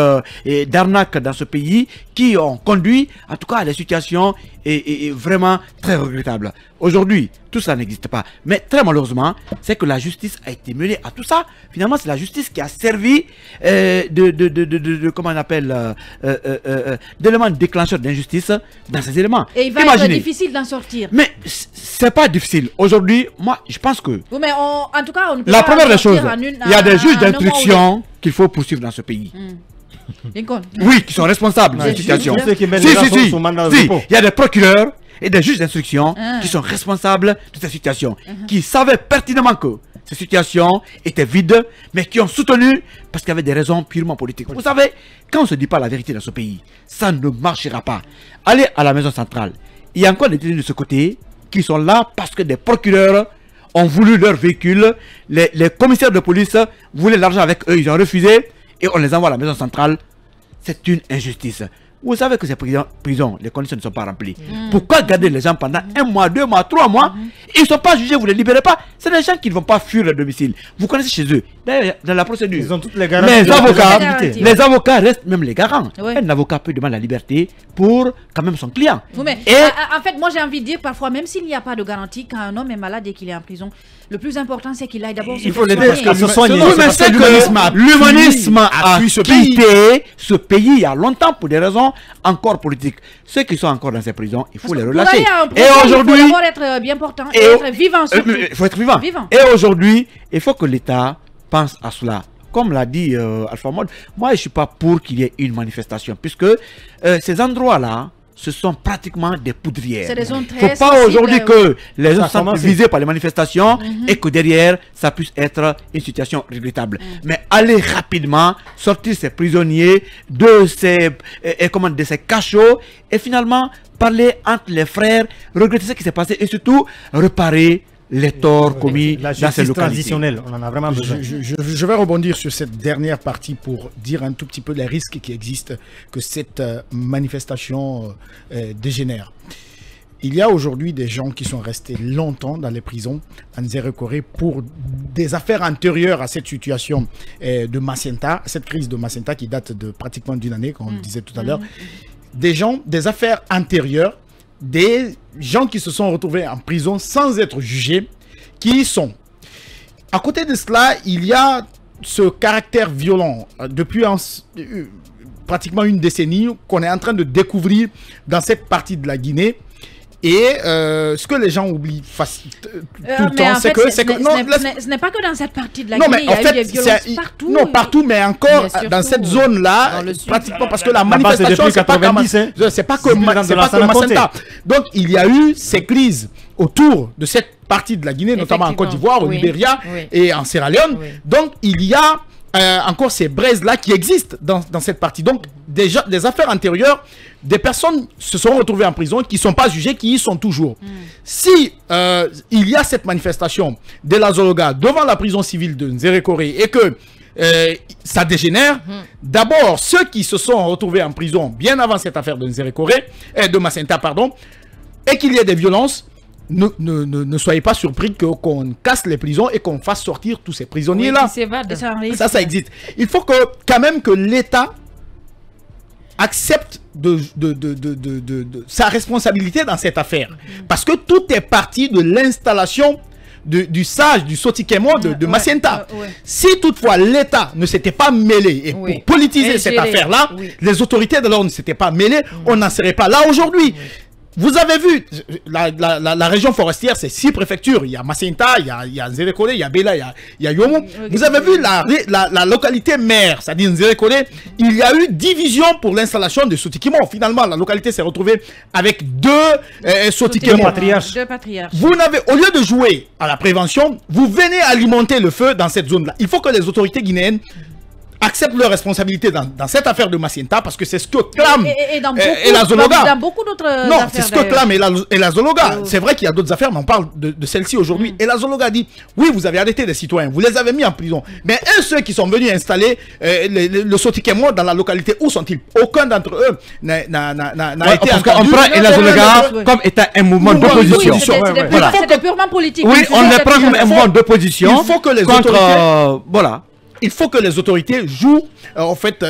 d'arnaques dans ce pays qui ont conduit, en tout cas, à la situation est vraiment très regrettable. Aujourd'hui, tout ça n'existe pas. Mais très malheureusement, c'est que la justice a été mêlée à tout ça. Finalement, c'est la justice qui a servi d'éléments déclencheurs d'injustice dans ces éléments. Et il va être difficile d'en sortir. Mais c'est pas difficile. Aujourd'hui, moi, je pense que... Oui, mais en tout cas, on ne peut pas sortir en une... La première des choses, il y a des juges d'instruction qu'il faut poursuivre dans ce pays. Oui, qui sont responsables de cette situation. Il y a des procureurs et des juges d'instruction qui sont responsables de cette situation, qui savaient pertinemment que cette situation était vide, mais qui ont soutenu parce qu'il y avait des raisons purement politiques. Vous savez, quand on ne se dit pas la vérité dans ce pays, ça ne marchera pas. Allez à la maison centrale. Il y a encore des détenus de ce côté qui sont là parce que des procureurs ont voulu leur véhicule, les commissaires de police voulaient l'argent avec eux, ils ont refusé et on les envoie à la maison centrale. C'est une injustice. Vous savez que ces prisons, les conditions ne sont pas remplies. Pourquoi garder les gens pendant 1 mois, 2 mois, 3 mois? Ils ne sont pas jugés, vous ne les libérez pas. C'est des gens qui ne vont pas fuir leur domicile. Vous connaissez chez eux. D'ailleurs, dans la procédure, ils ont toutes les garanties. Les avocats restent même les garants. Oui. Un avocat peut demander la liberté pour quand même son client. Et en fait, moi j'ai envie de dire parfois, même s'il n'y a pas de garantie, quand un homme est malade et qu'il est en prison, le plus important c'est qu'il aille d'abord se soigner. Il faut l'aider à se soigner. L'humanisme a quitté ce pays il y a longtemps pour des raisons encore politique. Ceux qui sont encore dans ces prisons, il faut les relâcher. Et aujourd'hui, il faut être bien portant, et être vivant. Il faut être vivant. Et aujourd'hui, il faut que l'État pense à cela. Comme l'a dit Alpha Mamadou, moi je ne suis pas pour qu'il y ait une manifestation, puisque ces endroits-là, ce sont pratiquement des poudrières. Il ne faut pas aujourd'hui que les gens soient visés par les manifestations et que derrière, ça puisse être une situation regrettable. Mais aller rapidement, sortir ces prisonniers de ces, de ces cachots et finalement parler entre les frères, regretter ce qui s'est passé et surtout réparer les torts commis dans ces localités. Transitionnelle, on en a vraiment besoin. Je vais rebondir sur cette dernière partie pour dire un tout petit peu les risques qui existent que cette manifestation dégénère. Il y a aujourd'hui des gens qui sont restés longtemps dans les prisons en Nzérékoré pour des affaires antérieures à cette situation de Macenta, cette crise de Macenta qui date de pratiquement d'une année, comme on le disait tout à l'heure. Des gens, des affaires antérieures, des gens qui se sont retrouvés en prison sans être jugés, qui y sont. À côté de cela, il y a ce caractère violent depuis pratiquement une décennie qu'on est en train de découvrir dans cette partie de la Guinée. Et ce que les gens oublient tout le temps, c'est que... ce n'est pas que dans cette partie de la Guinée, il y a eu des violences partout. Non, partout, mais encore dans cette zone-là, pratiquement, parce que la manifestation, c'est pas que Macenta. Donc, il y a eu ces crises autour de cette partie de la Guinée, notamment en Côte d'Ivoire, au Libéria et en Sierra Leone. Donc, il y a encore ces braises-là qui existent dans cette partie. Donc, déjà, des affaires antérieures, des personnes se sont retrouvées en prison, qui ne sont pas jugées, qui y sont toujours. Si il y a cette manifestation d'Elazologa devant la prison civile de Nzérékoré et que ça dégénère, d'abord, ceux qui se sont retrouvés en prison bien avant cette affaire de Nzérékoré, de Macenta, pardon, et qu'il y ait des violences, ne soyez pas surpris qu'on casse les prisons et qu'on fasse sortir tous ces prisonniers-là. Oui, ça existe. Il faut que, quand même que l'État accepte de sa responsabilité dans cette affaire. Parce que tout est parti de l'installation du sage, du Sotikémo de Macenta. Si toutefois l'État ne s'était pas mêlé et pour politiser et cette affaire-là, les autorités de l'ordre ne s'étaient pas mêlées, on n'en serait pas là aujourd'hui. Vous avez vu, la région forestière, c'est 6 préfectures. Il y a Macenta, il y a Nzérékoré, il y a Bela, il y a Yomo. Vous avez vu la localité mère, c'est-à-dire Nzérékoré, il y a eu division pour l'installation de Sotikimon. Finalement, la localité s'est retrouvée avec 2 Sotikimon. Vous n'avez, au lieu de jouer à la prévention, vous venez alimenter le feu dans cette zone-là. Il faut que les autorités guinéennes acceptent leurs responsabilités dans cette affaire de Macenta parce que c'est ce que clame Elazologa. Non, c'est ce que clame Elazologa. C'est vrai qu'il y a d'autres affaires, mais on parle de celle-ci aujourd'hui. Elazologa dit, oui, vous avez arrêté des citoyens, vous les avez mis en prison. Mais ceux qui sont venus installer le Sotikémo dans la localité, où sont-ils? Aucun d'entre eux n'a été entendu. On prend Elazologa comme étant un mouvement d'opposition. C'était purement politique. Oui, on les prend comme un mouvement d'opposition. Il faut que les autorités... Voilà. Il faut que les autorités jouent, en fait,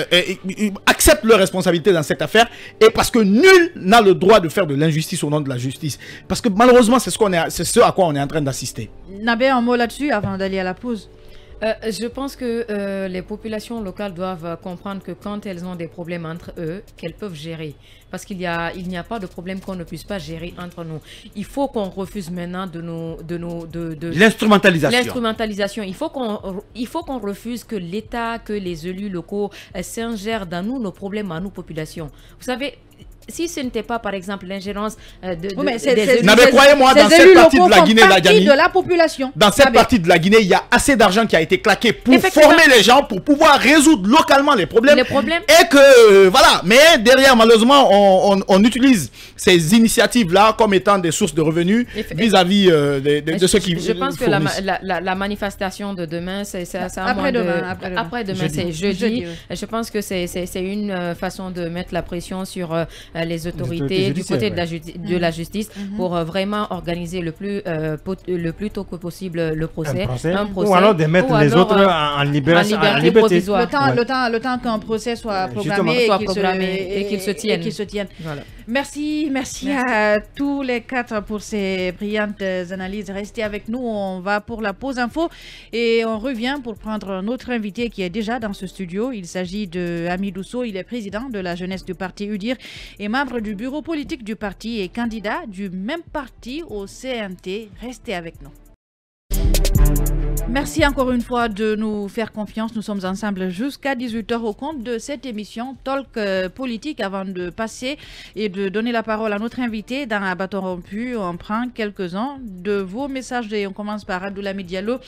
acceptent leurs responsabilités dans cette affaire, et parce que nul n'a le droit de faire de l'injustice au nom de la justice. Parce que malheureusement, c'est ce à quoi on est en train d'assister. Nabé, un mot là-dessus avant d'aller à la pause. Je pense que les populations locales doivent comprendre que quand elles ont des problèmes entre eux, qu'elles peuvent gérer. parce qu'il n'y a pas de problème qu'on ne puisse pas gérer entre nous. Il faut qu'on refuse maintenant de nos... l'instrumentalisation. L'instrumentalisation. Il faut qu'on refuse que l'État, que les élus locaux s'ingèrent dans nous, nos problèmes à nos populations. Vous savez... Si ce n'était pas, par exemple, l'ingérence de... Oui, mais croyez-moi, dans cette partie de la Guinée, dans cette partie de la Guinée, il y a assez d'argent qui a été claqué pour former les gens, pour pouvoir résoudre localement les problèmes. Et que, voilà, mais derrière, malheureusement, on utilise ces initiatives-là comme étant des sources de revenus vis-à-vis de ceux qui... Je pense que la manifestation de demain, c'est... Après-demain, c'est jeudi. Je pense que c'est une façon de mettre la pression sur... les autorités du côté de la justice pour vraiment organiser le plus tôt que possible le procès. Ou alors de mettre les autres en liberté provisoire. Le temps qu'un procès soit programmé et qu'il se tienne. Voilà. Merci à tous les quatre pour ces brillantes analyses. Restez avec nous, on va pour la pause info et on revient pour prendre notre invité qui est déjà dans ce studio. Il s'agit de Hamidou Sow, il est président de la jeunesse du parti UDIR et membre du bureau politique du parti et candidat du même parti au CNT. Restez avec nous. Merci encore une fois de nous faire confiance. Nous sommes ensemble jusqu'à 18h au compte de cette émission Talk Politique. Avant de passer et de donner la parole à notre invité dans un bâton rompu, on prend quelques-uns de vos messages et on commence par Abdoulaye Diallo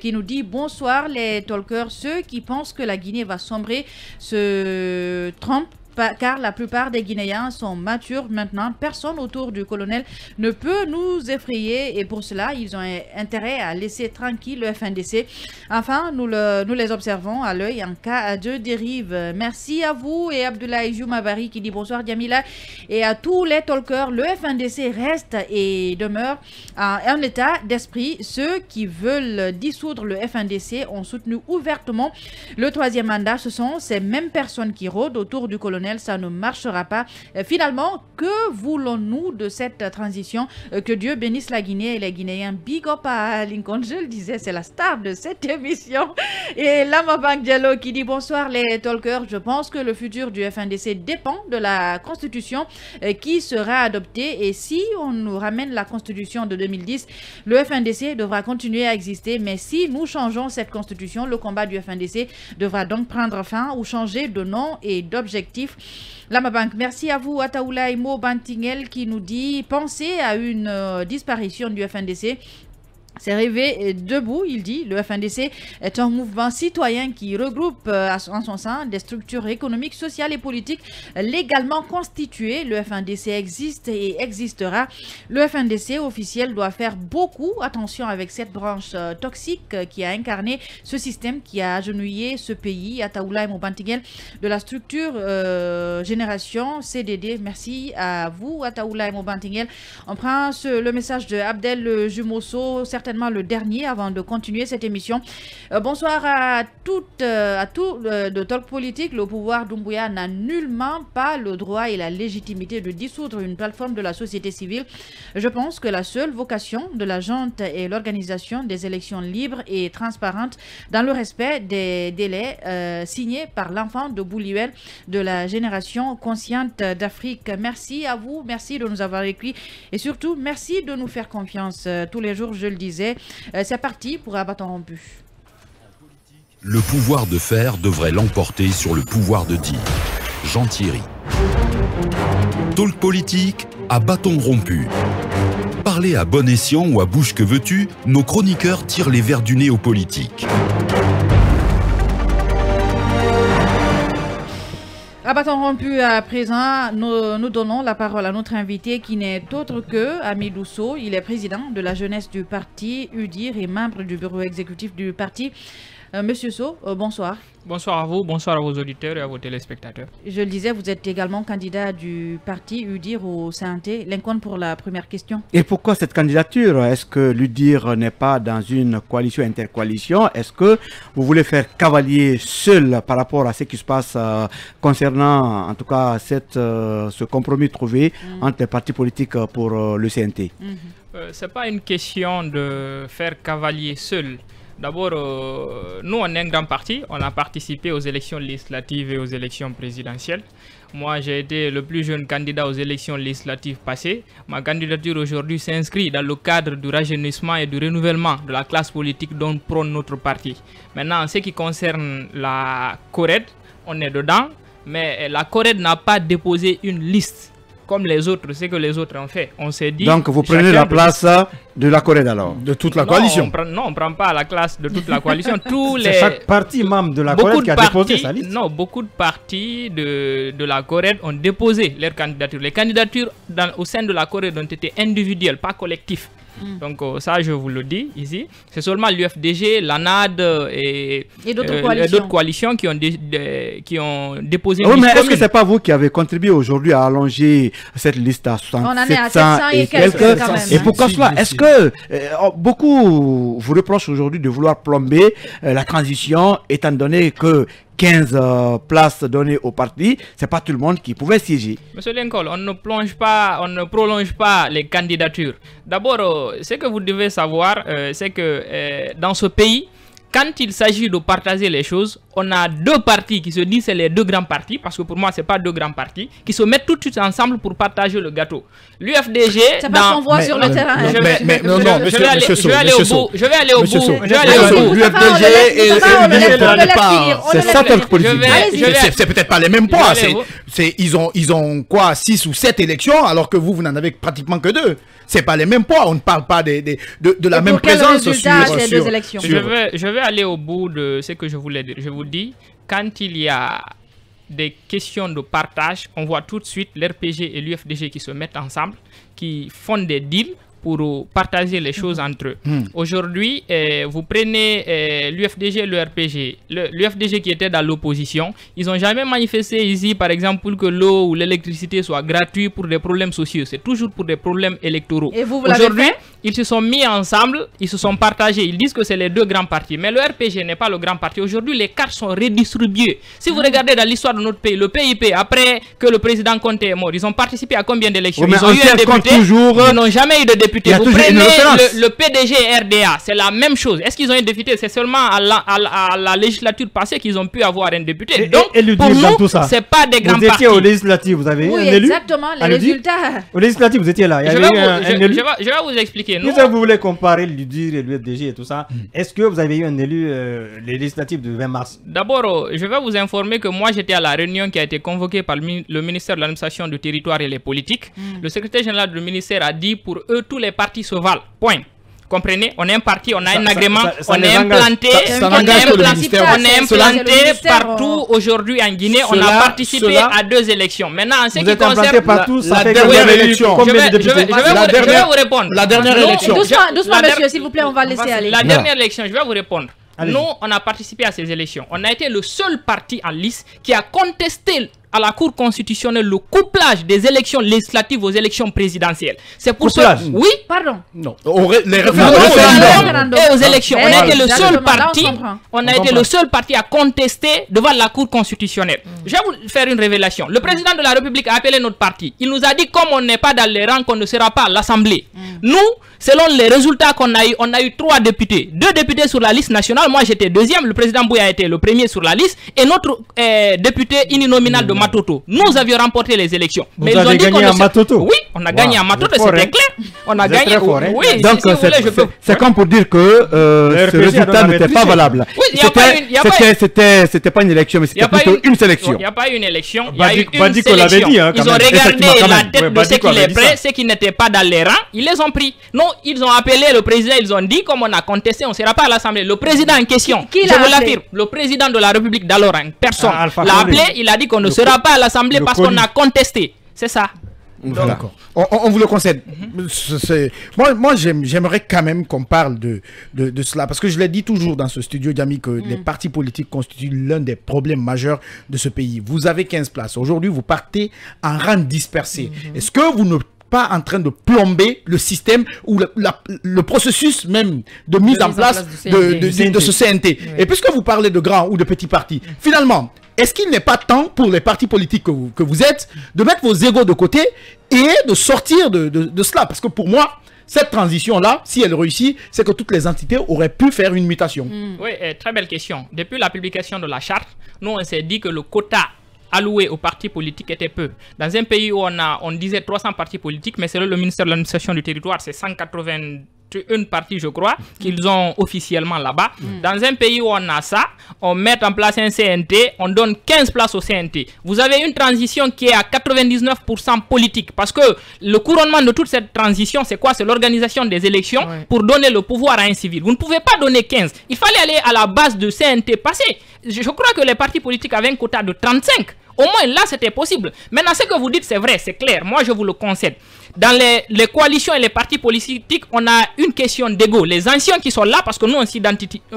qui nous dit « Bonsoir les talkers, ceux qui pensent que la Guinée va sombrer se trompent. Car la plupart des Guinéens sont matures maintenant. Personne autour du colonel ne peut nous effrayer et pour cela, ils ont intérêt à laisser tranquille le FNDC. Enfin, nous les observons à l'œil en cas de dérive. Merci à vous et Abdoulaye Joumabari qui dit bonsoir Djamila et à tous les talkers. Le FNDC reste et demeure en état d'esprit. Ceux qui veulent dissoudre le FNDC ont soutenu ouvertement le troisième mandat. Ce sont ces mêmes personnes qui rôdent autour du colonel. Ça ne marchera pas. Finalement, que voulons-nous de cette transition? Que Dieu bénisse la Guinée et les Guinéens. Big up à Lincoln, je le disais, c'est la star de cette émission. Et Lamabang Diallo qui dit bonsoir les talkers. Je pense que le futur du FNDC dépend de la constitution qui sera adoptée. Et si on nous ramène la constitution de 2010, le FNDC devra continuer à exister. Mais si nous changeons cette constitution, le combat du FNDC devra donc prendre fin ou changer de nom et d'objectif. Lamabank, merci à vous. Ataoulaye Mo Bantingel qui nous dit « Pensez à une disparition du FNDC ». C'est rêvé debout, il dit. Le FNDC est un mouvement citoyen qui regroupe en son sein des structures économiques, sociales et politiques légalement constituées. Le FNDC existe et existera. Le FNDC officiel doit faire beaucoup attention avec cette branche toxique qui a incarné ce système, qui a agenouillé ce pays. Ataoulaye Moubantigel de la structure Génération CDD. Merci à vous, Ataoulaye Moubantigel. On prend le message de Abdel Jumoso, certainement le dernier avant de continuer cette émission. Bonsoir à toutes, de Talk Politique. Le pouvoir Doumbouya n'a nullement pas le droit et la légitimité de dissoudre une plateforme de la société civile. Je pense que la seule vocation de la junte est l'organisation des élections libres et transparentes dans le respect des délais signés par l'enfant de Bouliouel de la génération consciente d'Afrique. Merci à vous, merci de nous avoir écrit et surtout merci de nous faire confiance tous les jours, je le dis. C'est parti pour un bâton rompu. Le pouvoir de faire devrait l'emporter sur le pouvoir de dire. Jean Thierry. Talk politique à bâton rompu. Parler à bon escient ou à bouche que veux-tu, nos chroniqueurs tirent les vers du nez aux politiques. À bâton rompu à présent, nous donnons la parole à notre invité qui n'est autre que Hamidou Sow. Il est président de la jeunesse du parti UDIR et membre du bureau exécutif du parti. Monsieur Sow, bonsoir. Bonsoir à vous, bonsoir à vos auditeurs et à vos téléspectateurs. Je le disais, vous êtes également candidat du parti UDIR au CNT. Lincoln pour la première question. Et pourquoi cette candidature? Est-ce que l'UDIR n'est pas dans une coalition intercoalition? Est-ce que vous voulez faire cavalier seul par rapport à ce qui se passe concernant en tout cas ce compromis trouvé entre les partis politiques pour le CNT? Ce n'est pas une question de faire cavalier seul. D'abord, nous, on est un grand parti. On a participé aux élections législatives et aux élections présidentielles. Moi, j'ai été le plus jeune candidat aux élections législatives passées. Ma candidature aujourd'hui s'inscrit dans le cadre du rajeunissement et du renouvellement de la classe politique dont prône notre parti. Maintenant, en ce qui concerne la CORED, on est dedans, mais la CORED n'a pas déposé une liste comme les autres, c'est que les autres ont fait. On s'est dit... Donc vous prenez la place de la CORED alors? De toute la coalition? Non, on ne prend pas la place de toute la coalition. C'est chaque parti membre de la CORED qui a déposé sa liste? Non, beaucoup de partis de la CORED ont déposé leurs candidatures. Les candidatures au sein de la CORED ont été individuelles, pas collectives. Donc ça, je vous le dis ici. C'est seulement l'UFDG, l'ANAD et d'autres coalitions qui ont déposé une liste. Mais est-ce que ce n'est pas vous qui avez contribué aujourd'hui à allonger cette liste à 700 et quelques quand même, et pourquoi cela? Est-ce que beaucoup vous reprochent aujourd'hui de vouloir plomber la transition, étant donné que 15 places données au parti, c'est pas tout le monde qui pouvait siéger. Monsieur Lincoln, on ne prolonge pas les candidatures. D'abord, ce que vous devez savoir, c'est que dans ce pays, quand il s'agit de partager les choses, on a deux partis qui se disent c'est les deux grands partis, parce que pour moi, ce n'est pas deux grands partis, qui se mettent tout de suite ensemble pour partager le gâteau. L'UFDG... C'est pas qu'on voit sur le terrain. Je vais aller au bout. L'UFDG et... C'est ça, Talk Politique. C'est peut-être pas les mêmes points. Ils ont quoi, 6 ou 7 élections, alors que vous, vous n'en avez pratiquement que 2. C'est pas les mêmes points. On ne parle pas de la même présence sur ces deux élections. Je vais aller au bout de ce que je voulais dire. Je vous dis, quand il y a des questions de partage, on voit tout de suite l'RPG et l'UFDG qui se mettent ensemble, qui font des deals pour partager les choses entre eux. Aujourd'hui, vous prenez l'UFDG et le RPG. L'UFDG qui était dans l'opposition, ils n'ont jamais manifesté ici, par exemple, pour que l'eau ou l'électricité soit gratuite pour des problèmes sociaux. C'est toujours pour des problèmes électoraux. Et vous, vous l'avez fait ? Aujourd'hui, ils se sont mis ensemble, ils se sont partagés. Ils disent que c'est les deux grands partis. Mais le RPG n'est pas le grand parti. Aujourd'hui, les cartes sont redistribuées. Si vous regardez dans l'histoire de notre pays, le PIP, après que le président Conté est mort, ils ont participé à combien d'élections? Ils ont eu un député, ils n'ont jamais eu de député. Vous prenez le PDG RDA, c'est la même chose. Est-ce qu'ils ont un député? C'est seulement à la législature passée qu'ils ont pu avoir un député. Donc, pour nous, ce n'est pas des grands partis. Vous étiez au législatif, vous avez un élu? Exactement, les résultats. Au législatif, vous étiez là. Je vais vous expliquer. Nous, vous voulez comparer l'UDIR et l'UFDG et tout ça. Est-ce que vous avez eu un élu législatif du 20 mars? D'abord, je vais vous informer que moi, j'étais à la réunion qui a été convoquée par le ministère de l'administration du territoire et les politiques. Le secrétaire général du ministère a dit pour eux, tous les partis se valent. Point. Comprenez? On est un parti, on a un agrément, on est implanté, partout aujourd'hui en Guinée. On a participé à 2 élections. Maintenant, en ce qui concerne la dernière élection, je vais vous répondre. La dernière élection. Doucement, monsieur, s'il vous plaît, on va laisser aller. La dernière élection, je vais vous répondre. Nous, on a participé à ces élections. On a été le seul parti en liste qui a contesté à la Cour constitutionnelle le couplage des élections législatives aux élections présidentielles. C'est pour cela. Oui, pardon. Non. Les référendums et aux élections. On a été le seul parti. On a été le seul parti à contester devant la Cour constitutionnelle. Je vais vous faire une révélation. Le président de la République a appelé notre parti. Il nous a dit comme on n'est pas dans les rangs, qu'on ne sera pas à l'Assemblée. Nous, selon les résultats qu'on a eu, on a eu 3 députés. 2 députés sur la liste nationale. Moi, j'étais 2e. Le président Bouya était le premier sur la liste. Et notre député uninominal de Matoto. Nous avions remporté les élections. Vous avez gagné à Matoto? Oui, on a gagné à Matoto, c'était clair. On a gagné. Oui, donc c'est comme pour dire que ce résultat n'était pas valable. C'était pas une élection, mais c'était plutôt une sélection. Il n'y a pas eu une élection, il y a eu une sélection. Ils ont regardé la tête de ceux qui les prêts, ceux qui n'étaient pas dans les rangs, ils les ont pris. Non, ils ont appelé le président, ils ont dit comme on a contesté, on ne sera pas à l'Assemblée. Le président en question, je vous l'affirme, le président de la République d'alors, personne l'a appelé, il a dit qu'on ne sera pas à l'Assemblée parce qu'on a contesté. C'est ça. Voilà. On vous le concède. Moi j'aimerais quand même qu'on parle de cela, parce que je l'ai dit toujours dans ce studio, Djami, que les partis politiques constituent l'un des problèmes majeurs de ce pays. Vous avez 15 places. Aujourd'hui, vous partez en rang dispersé. Est-ce que vous ne pas en train de plomber le système ou le processus même de mise en place de ce CNT? Et puisque vous parlez de grands ou de petits partis, finalement, est-ce qu'il n'est pas temps pour les partis politiques que vous êtes de mettre vos égos de côté et de sortir de cela? Parce que pour moi, cette transition-là, si elle réussit, c'est que toutes les entités auraient pu faire une mutation. Mmh. Oui, très belle question. Depuis la publication de la charte, nous on s'est dit que le quota alloué aux partis politiques était peu. Dans un pays où on disait 300 partis politiques, mais selon le ministère de l'administration du territoire, c'est 181 partis, je crois, qu'ils ont officiellement là-bas. Mmh. Dans un pays où on a ça, on met en place un CNT, on donne 15 places au CNT. Vous avez une transition qui est à 99% politique, parce que le couronnement de toute cette transition, c'est quoi? C'est l'organisation des élections, ouais, pour donner le pouvoir à un civil. Vous ne pouvez pas donner 15. Il fallait aller à la base de CNT passé. Je crois que les partis politiques avaient un quota de 35. Au moins là, c'était possible. Maintenant, ce que vous dites, c'est vrai, c'est clair. Moi, je vous le concède. Dans les coalitions et les partis politiques, on a une question d'ego. Les anciens qui sont là, parce que nous, on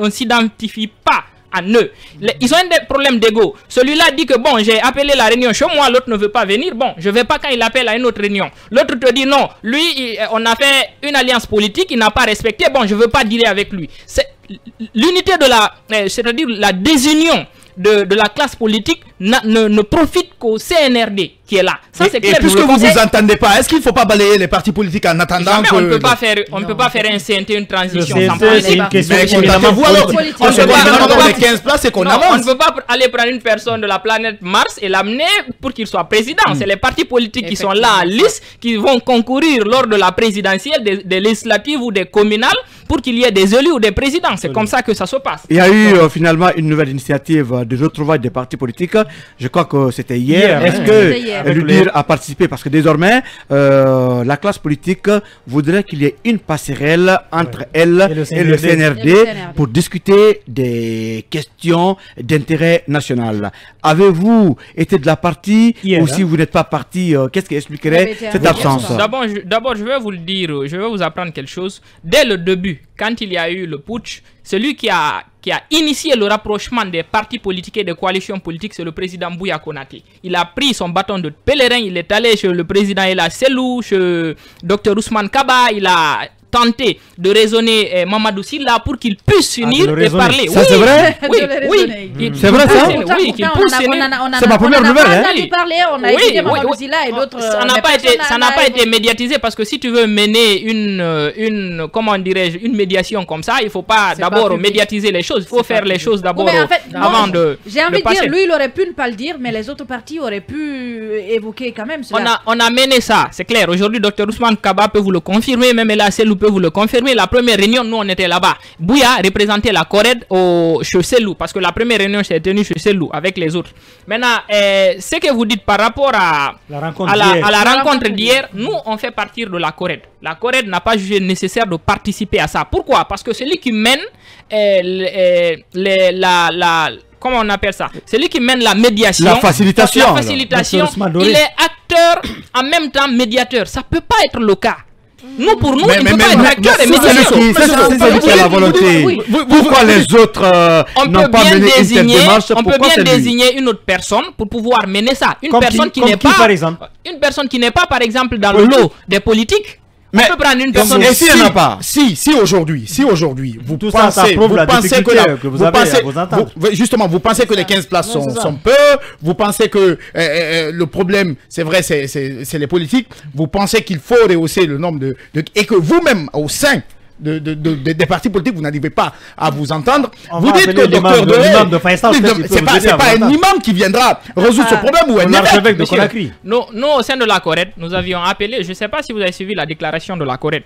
s'identifie pas à eux. Ils ont des problèmes d'ego. Celui-là dit que bon, j'ai appelé la réunion chez moi, l'autre ne veut pas venir. Bon, je ne vais pas quand il appelle à une autre réunion. L'autre te dit non. Lui, on a fait une alliance politique, il n'a pas respecté. Bon, je ne veux pas dealer avec lui. C'est l'unité de la... c'est-à-dire la désunion de la classe politique ne profite qu'au CNRD qui est là. Ça, c'est clair. Et puisque vous ne vous entendez pas, est-ce qu'il ne faut pas balayer les partis politiques en attendant? Jamais, que... on ne peut pas faire, on peut pas faire un CNT, une transition. Le CNT, c'est une question. On ne peut pas aller prendre une personne de la planète Mars et l'amener pour qu'il soit président. C'est les partis politiques qui sont là à liste, qui vont concourir lors de la présidentielle, des législatives ou des communales, pour qu'il y ait des élus ou des présidents. C'est comme ça que ça se passe. Il y a eu finalement une nouvelle initiative de retrouvailles des partis politiques. Je crois que c'était hier. Est-ce que l'UDIR a participé? Parce que désormais, la classe politique voudrait qu'il y ait une passerelle entre elle et le CNRD pour discuter des questions d'intérêt national. Avez-vous été de la partie ou si vous n'êtes pas partie, qu'est-ce qui expliquerait cette absence? D'abord, je vais vous le dire, je vais vous apprendre quelque chose. Dès le début, quand il y a eu le putsch, celui qui a initié le rapprochement des partis politiques et des coalitions politiques, c'est le président Bouya Konaté. Il a pris son bâton de pèlerin, il est allé chez le président Elazologa, chez Dr Ousmane Kaba, il a tenté de raisonner Mamadou Silla pour qu'il puisse s'unir et parler. Ça, oui, c'est vrai. Oui. C'est vrai ça. Oui, qu'il puisse s'unir. C'est ma première nouvelle. Ça n'a pas été médiatisé, parce que si tu veux mener une comment dirais-je, une médiation comme ça, il faut pas d'abord médiatiser les choses. Il faut faire les choses d'abord avant de. J'ai envie de dire, lui, il aurait pu ne pas le dire, mais les autres partis auraient pu évoquer quand même cela. On a mené ça, c'est clair. Aujourd'hui, Dr Ousmane Kaba peut vous le confirmer, même là, c'est peut vous le confirmer. La première réunion, nous on était là-bas. Bouya représentait la CORED chez Selou, parce que la première réunion s'est tenue chez Selou avec les autres. Maintenant, ce que vous dites par rapport à la rencontre d'hier, nous on fait partir de la CORED. La CORED n'a pas jugé nécessaire de participer à ça. Pourquoi? Parce que celui qui mène comment on appelle ça? Celui qui mène la médiation, la facilitation, il est acteur en même temps médiateur. Ça peut pas être le cas. Nous, pour nous, il ne peut pas être acteur et médiateur. C'est la volonté. Pourquoi les autres n'ont pas mené cette démarche? On peut bien désigner une autre personne pour pouvoir mener ça. Une personne qui n'est pas, par exemple, dans le lot des politiques. Mais on peut prendre une personne. Et s'il n'y en a pas? Si aujourd'hui, vous pensez que vous avez à vos attentes. Justement, vous pensez que les 15 places sont peu, vous pensez que le problème, c'est vrai, c'est les politiques, vous pensez qu'il faut rehausser le nombre et que vous-même, au sein des partis politiques, vous n'arrivez pas à vous entendre. Vous dites que docteur de c'est pas un imam qui viendra résoudre ce problème ou un évêque de Conakry. Nous, au sein de la CORED, nous avions appelé, je ne sais pas si vous avez suivi la déclaration de la CORED,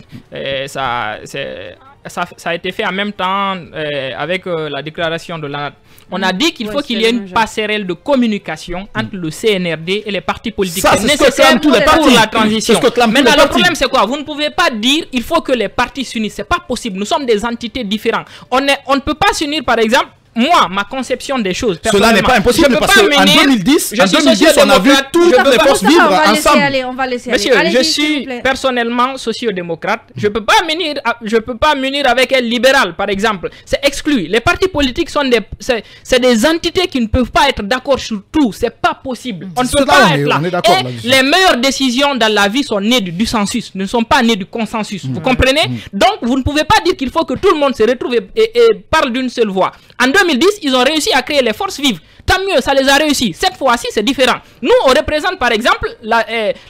ça a été fait en même temps avec la déclaration de la... On a dit qu'il faut qu'il y ait une passerelle de communication entre le CNRD et les partis politiques. C'est nécessaire pour la transition. Maintenant, le problème, c'est quoi? Vous ne pouvez pas dire il faut que les partis s'unissent. Ce n'est pas possible. Nous sommes des entités différentes. On ne peut pas s'unir, par exemple... Moi, ma conception des choses, cela n'est pas impossible, parce qu'en 2010, on a vu toutes les forces vivre ensemble. Monsieur, je suis personnellement sociodémocrate. Je ne peux pas m'unir avec un libéral, par exemple. C'est exclu. Les partis politiques sont des entités qui ne peuvent pas être d'accord sur tout. Ce n'est pas possible. On ne peut pas être là. Et les meilleures décisions dans la vie sont nées du consensus, ne sont pas nées du consensus. Vous comprenez? Donc, vous ne pouvez pas dire qu'il faut que tout le monde se retrouve et parle d'une seule voix. En 2010, ils ont réussi à créer les forces vives. Tant mieux, ça les a réussi. Cette fois-ci, c'est différent. Nous, on représente par exemple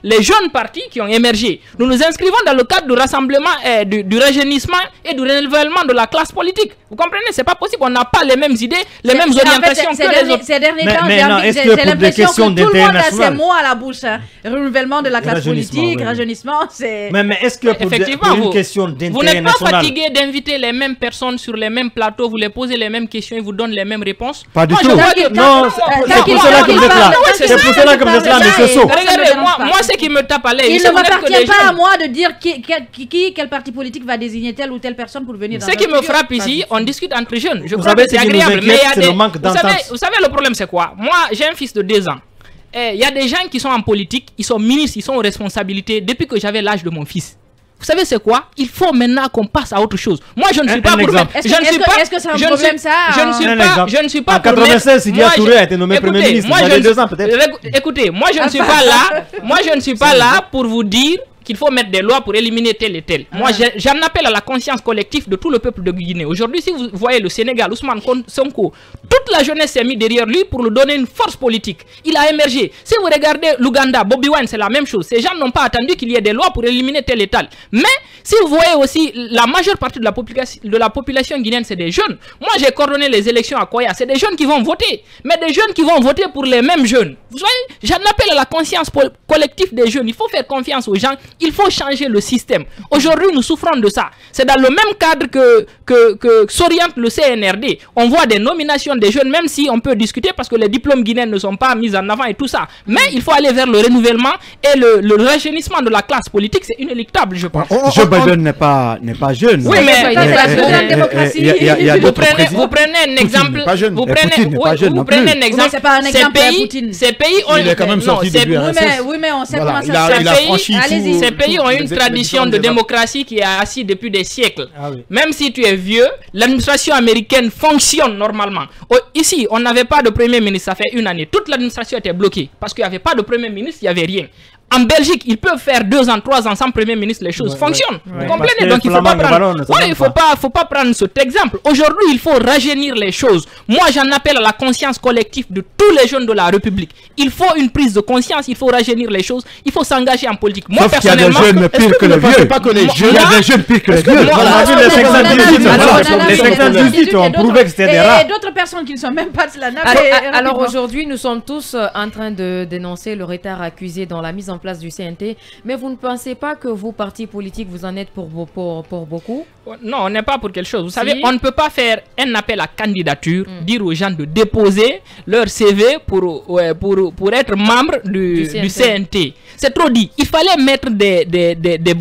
les jeunes partis qui ont émergé. Nous nous inscrivons dans le cadre du rassemblement, du rajeunissement et du renouvellement de la classe politique. Vous comprenez, c'est pas possible. On n'a pas les mêmes idées, les mêmes orientations en fait, que les autres. Ces derniers temps, j'ai l'impression que tout le monde a ces mots à la bouche. Hein. Renouvellement de la classe politique, oui. Rajeunissement, c'est... Mais est-ce que pour une question d'intérêt national... Vous n'êtes pas fatigué d'inviter les mêmes personnes sur les mêmes plateaux, vous les posez les mêmes questions et vous donnez les mêmes réponses? Pas du tout. Non, c'est pour cela que vous êtes là. C'est pour cela que vous êtes là, monsieur Sow. Regardez, moi, ce qui me tape à l'œil... Il ne m'appartient pas à moi de dire quel parti politique va désigner telle ou telle personne pour venir dans notre... Ce qui me frappe ici, on discute entre jeunes. Je crois que c'est agréable, mais il y a des... Vous savez, le problème, c'est quoi? Moi, j'ai un fils de 2 ans. Il y a des gens qui sont en politique, ils sont ministres, ils sont aux responsabilités depuis que j'avais l'âge de mon fils. Vous savez c'est quoi? Il faut maintenant qu'on passe à autre chose. Moi je ne suis pas pour... Est-ce que c'est un problème ça? Je ne suis pas pour... En 96, Sidya Touré a été nommé Premier ministre. Moi, il y a 2 ans peut-être. Écoutez, moi je ne suis pas là. Moi je ne suis pas là pour vous dire qu'il faut mettre des lois pour éliminer tel et tel. Moi, j'en appelle à la conscience collective de tout le peuple de Guinée. Aujourd'hui, si vous voyez le Sénégal, Ousmane Sonko, toute la jeunesse s'est mise derrière lui pour lui donner une force politique. Il a émergé. Si vous regardez l'Ouganda, Bobi Wine, c'est la même chose. Ces gens n'ont pas attendu qu'il y ait des lois pour éliminer tel et tel. Mais, si vous voyez aussi, la majeure partie de la population guinéenne, c'est des jeunes. Moi, j'ai coordonné les élections à Koya. C'est des jeunes qui vont voter. Mais des jeunes qui vont voter pour les mêmes jeunes. Vous voyez, j'en appelle à la conscience collective des jeunes. Il faut faire confiance aux gens. Il faut changer le système. Aujourd'hui, nous souffrons de ça. C'est dans le même cadre que s'oriente le CNRD. On voit des nominations des jeunes, même si on peut discuter parce que les diplômes guinéens ne sont pas mis en avant et tout ça. Mais il faut aller vers le renouvellement et le rajeunissement de la classe politique. C'est inéluctable, je pense. Joe Biden n'est pas jeune. Oui, mais il y a d'autres présidents. Vous prenez un exemple. Vous prenez un exemple. Ces pays ont... Il est quand même sorti du RSS. Oui, mais on sait comment ça se fait. Ces pays ont une tradition de démocratie qui est assise depuis des siècles. Ah oui. Même si tu es vieux, l'administration américaine fonctionne normalement. Ici, on n'avait pas de premier ministre, ça fait une année. Toute l'administration était bloquée parce qu'il n'y avait pas de premier ministre, il n'y avait rien. En Belgique, ils peuvent faire 2 ans, 3 ans sans premier ministre, les choses fonctionnent. Ouais. Vous comprenez? Donc il ne faut pas prendre... faut pas prendre cet exemple. Aujourd'hui, il faut rajeunir les choses. Moi, j'en appelle à la conscience collective de tous les jeunes de la République. Il faut une prise de conscience, il faut rajeunir les choses, il faut s'engager en politique. Moi, personnellement... Il y a des jeunes pires que les vieux. Il y a des jeunes pires que les vieux. Les 518 ont prouvé que c'était des rares. Et d'autres personnes qui ne sont même pas de la NAP. Alors aujourd'hui, nous sommes tous en train de dénoncer le retard accusé dans la mise en place du CNT, mais vous ne pensez pas que vos partis politiques, vous en êtes pour beaucoup? Non, on n'est pas pour quelque chose. Vous savez, on ne peut pas faire un appel à candidature, dire aux gens de déposer leur CV pour être membre du CNT. C'est trop dit. Il fallait mettre des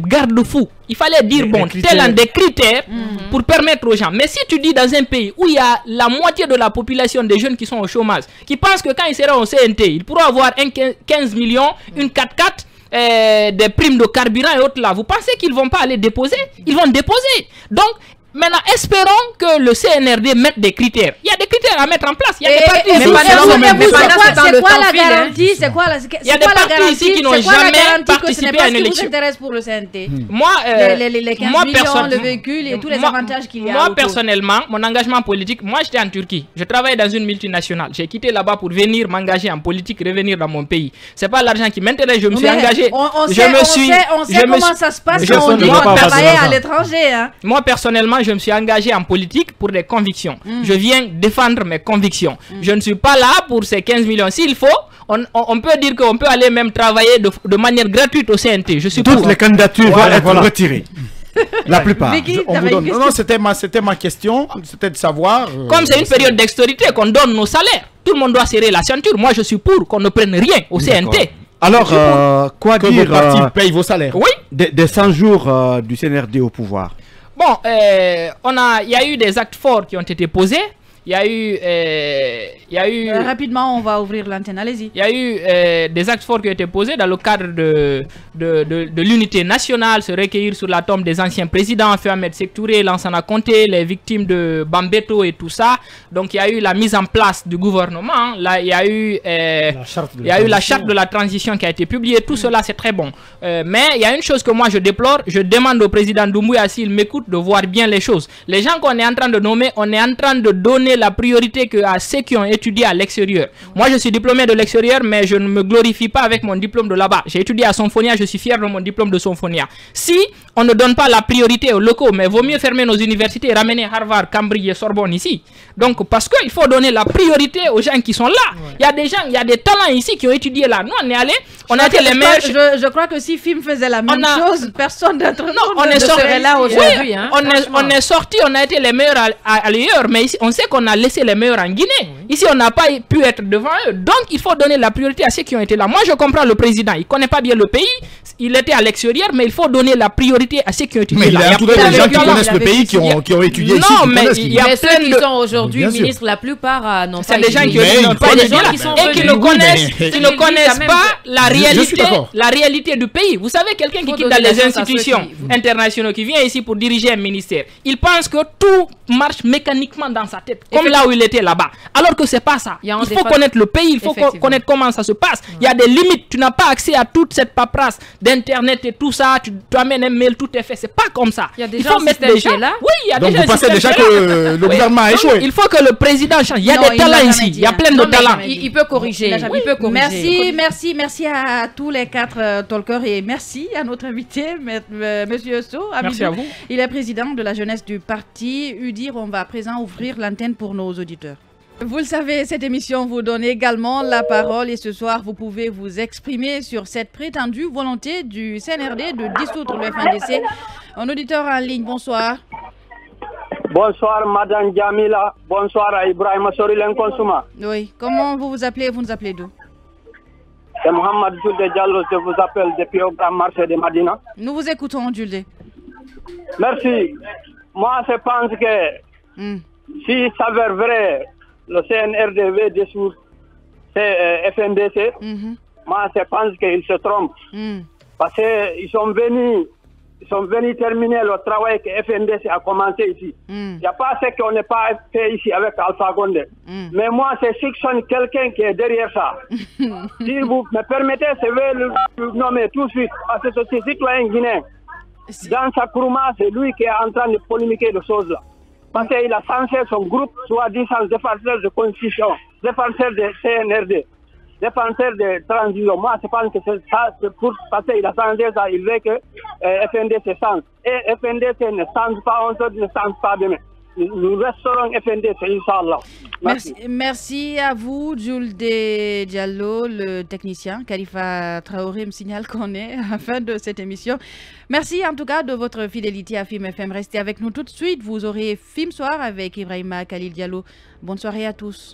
garde-fous. Il fallait dire, bon, des critères pour permettre aux gens. Mais si tu dis dans un pays où il y a la moitié de la population des jeunes qui sont au chômage, qui pensent que quand ils seront au CNT, ils pourront avoir 15 millions, une 4x4, des primes de carburant et autres là, vous pensez qu'ils ne vont pas aller déposer? Ils vont déposer. Donc, maintenant, espérons que le CNRD mette des critères. Il y a des critères à mettre en place. Il y a des partis. C'est quoi la garantie? C'est quoi la garantie? Il y a des partis ici qui n'ont jamais participé à une élection. Pour le CNT. Moi, le véhicule et tous les avantages qu'il y a. Moi, personnellement, mon engagement politique, moi, j'étais en Turquie. Je travaillais dans une multinationale. J'ai quitté là-bas pour venir m'engager en politique, revenir dans mon pays. C'est pas l'argent qui m'intéresse. Je me suis engagé. On sait comment ça se passe quand on travaille à l'étranger. Moi, personnellement, je me suis engagé en politique pour des convictions. Je viens défendre mes convictions. Je ne suis pas là pour ces 15 millions. S'il faut, on peut dire qu'on peut aller même travailler de manière gratuite au CNT. Je suis Toutes les candidatures vont être retirées. La plupart. Non, c'était ma question. C'était de savoir... Comme c'est une période d'extérité qu'on donne nos salaires, tout le monde doit serrer la ceinture. Moi, je suis pour qu'on ne prenne rien au CNT. Alors, quoi dire... Que vos partis payent vos salaires. Oui. Des 100 jours du CNRD au pouvoir. Bon, il y a eu des actes forts qui ont été posés. Il y a eu... rapidement, on va ouvrir l'antenne, allez-y. Il y a eu des actes forts qui ont été posés dans le cadre de l'unité nationale, se recueillir sur la tombe des anciens présidents, Ahmed Sékou Touré, Lansana Conté, les victimes de Bambeto et tout ça. Donc, il y a eu la mise en place du gouvernement. Là, il y a eu, la charte de la transition qui a été publiée. Tout cela, c'est très bon. Mais il y a une chose que moi, je déplore. Je demande au président Doumbouya, s'il m'écoute, de voir bien les choses. Les gens qu'on est en train de nommer, on est en train de donner donner la priorité que à ceux qui ont étudié à l'extérieur. Moi, je suis diplômé de l'extérieur, mais je ne me glorifie pas avec mon diplôme de là-bas. J'ai étudié à Sonfonia, je suis fier de mon diplôme de Sonfonia. Si on ne donne pas la priorité aux locaux, mais vaut mieux fermer nos universités et ramener Harvard, Cambridge et Sorbonne ici. Donc, parce qu'il faut donner la priorité aux gens qui sont là. Ouais. Il y a des gens, il y a des talents ici qui ont étudié là. Nous, on est allés, on a été les meilleurs. Je crois que si FIM faisait la même chose, personne d'entre nous serait là aujourd'hui. Oui, hein, on est sorti, on a été les meilleurs à ailleurs, mais ici, on sait qu'on a laissé les meilleurs en Guinée. Mmh. Ici, on n'a pas pu être devant eux. Donc, il faut donner la priorité à ceux qui ont été là. Moi, je comprends le président. Il ne connaît pas bien le pays. Il était à l'extérieur, mais il faut donner la priorité à ceux qui ont étudié là. Il y a plein de gens qui connaissent le pays, qui ont étudié ici. Non, mais il y a plein de gens qui sont aujourd'hui ministres, la plupart, non, c'est des gens qui ont pas des gens qui sont et qui ne connaissent pas la réalité, la réalité du pays. Vous savez, quelqu'un qui quitte dans les institutions internationales, qui vient ici pour diriger un ministère, il pense que tout marche mécaniquement dans sa tête, comme là où il était là-bas. Alors que c'est pas ça. Il faut connaître le pays, il faut connaître comment ça se passe. Il y a des limites. Tu n'as pas accès à toute cette paperasse d'internet et tout ça. Tu amènes un mail, tout est fait. C'est pas comme ça. Il faut mettre des gens là. Oui, il y a déjà. Donc vous pensez déjà que le gouvernement a échoué. Il faut que le président change. Il y a des talents ici. Il y a plein de talents. Il peut corriger. Merci, merci, merci à tous les quatre talkers et merci à notre invité, Monsieur Sow. Merci à vous. Il est président de la jeunesse du parti UDIR. On va à présent ouvrir l'antenne pour nos auditeurs. Vous le savez, cette émission vous donne également la parole et ce soir, vous pouvez vous exprimer sur cette prétendue volonté du CNRD de dissoudre le FNDC. Un auditeur en ligne, bonsoir. Bonsoir Madame Jamila, bonsoir à Ibrahim Sori Lenkonsuma. Oui, comment vous vous appelez? Vous nous appelez d'où? C'est Mohamed Julde Diallo, je vous appelle depuis au Grand Marché de Madina. Nous vous écoutons, Julde. Merci. Moi, je pense que si ça s'avère vrai, le CNRD dissout FNDC, moi je pense qu'ils se trompent. Parce qu'ils sont venus terminer le travail que FNDC a commencé ici. Il n'y a pas ce qu'on n'a pas fait ici avec Alpha Condé. Mais moi, c'est Sixon, quelqu'un qui est derrière ça. Si vous me permettez, je vais le nommer tout de suite. Parce que ce citoyen guinéen, dans sa Kourouma, c'est lui qui est en train de polémiquer de choses là. Parce qu'il a censé son groupe, soi-disant défenseur de constitution, défenseur de CNRD, défenseur de transition. Moi, je pense que c'est ça, parce qu'il a censé ça, il veut que FNDC change. Et FNDC ne change pas aujourd'hui, ne change pas demain. Nous resterons FNDC, Inch'Allah. Merci. Merci à vous, Jules de Diallo, le technicien. Khalifa Traoré me signale qu'on est à la fin de cette émission. Merci en tout cas de votre fidélité à FIM FM. Restez avec nous tout de suite. Vous aurez FIM Soir avec Ibrahima Khalil Diallo. Bonne soirée à tous.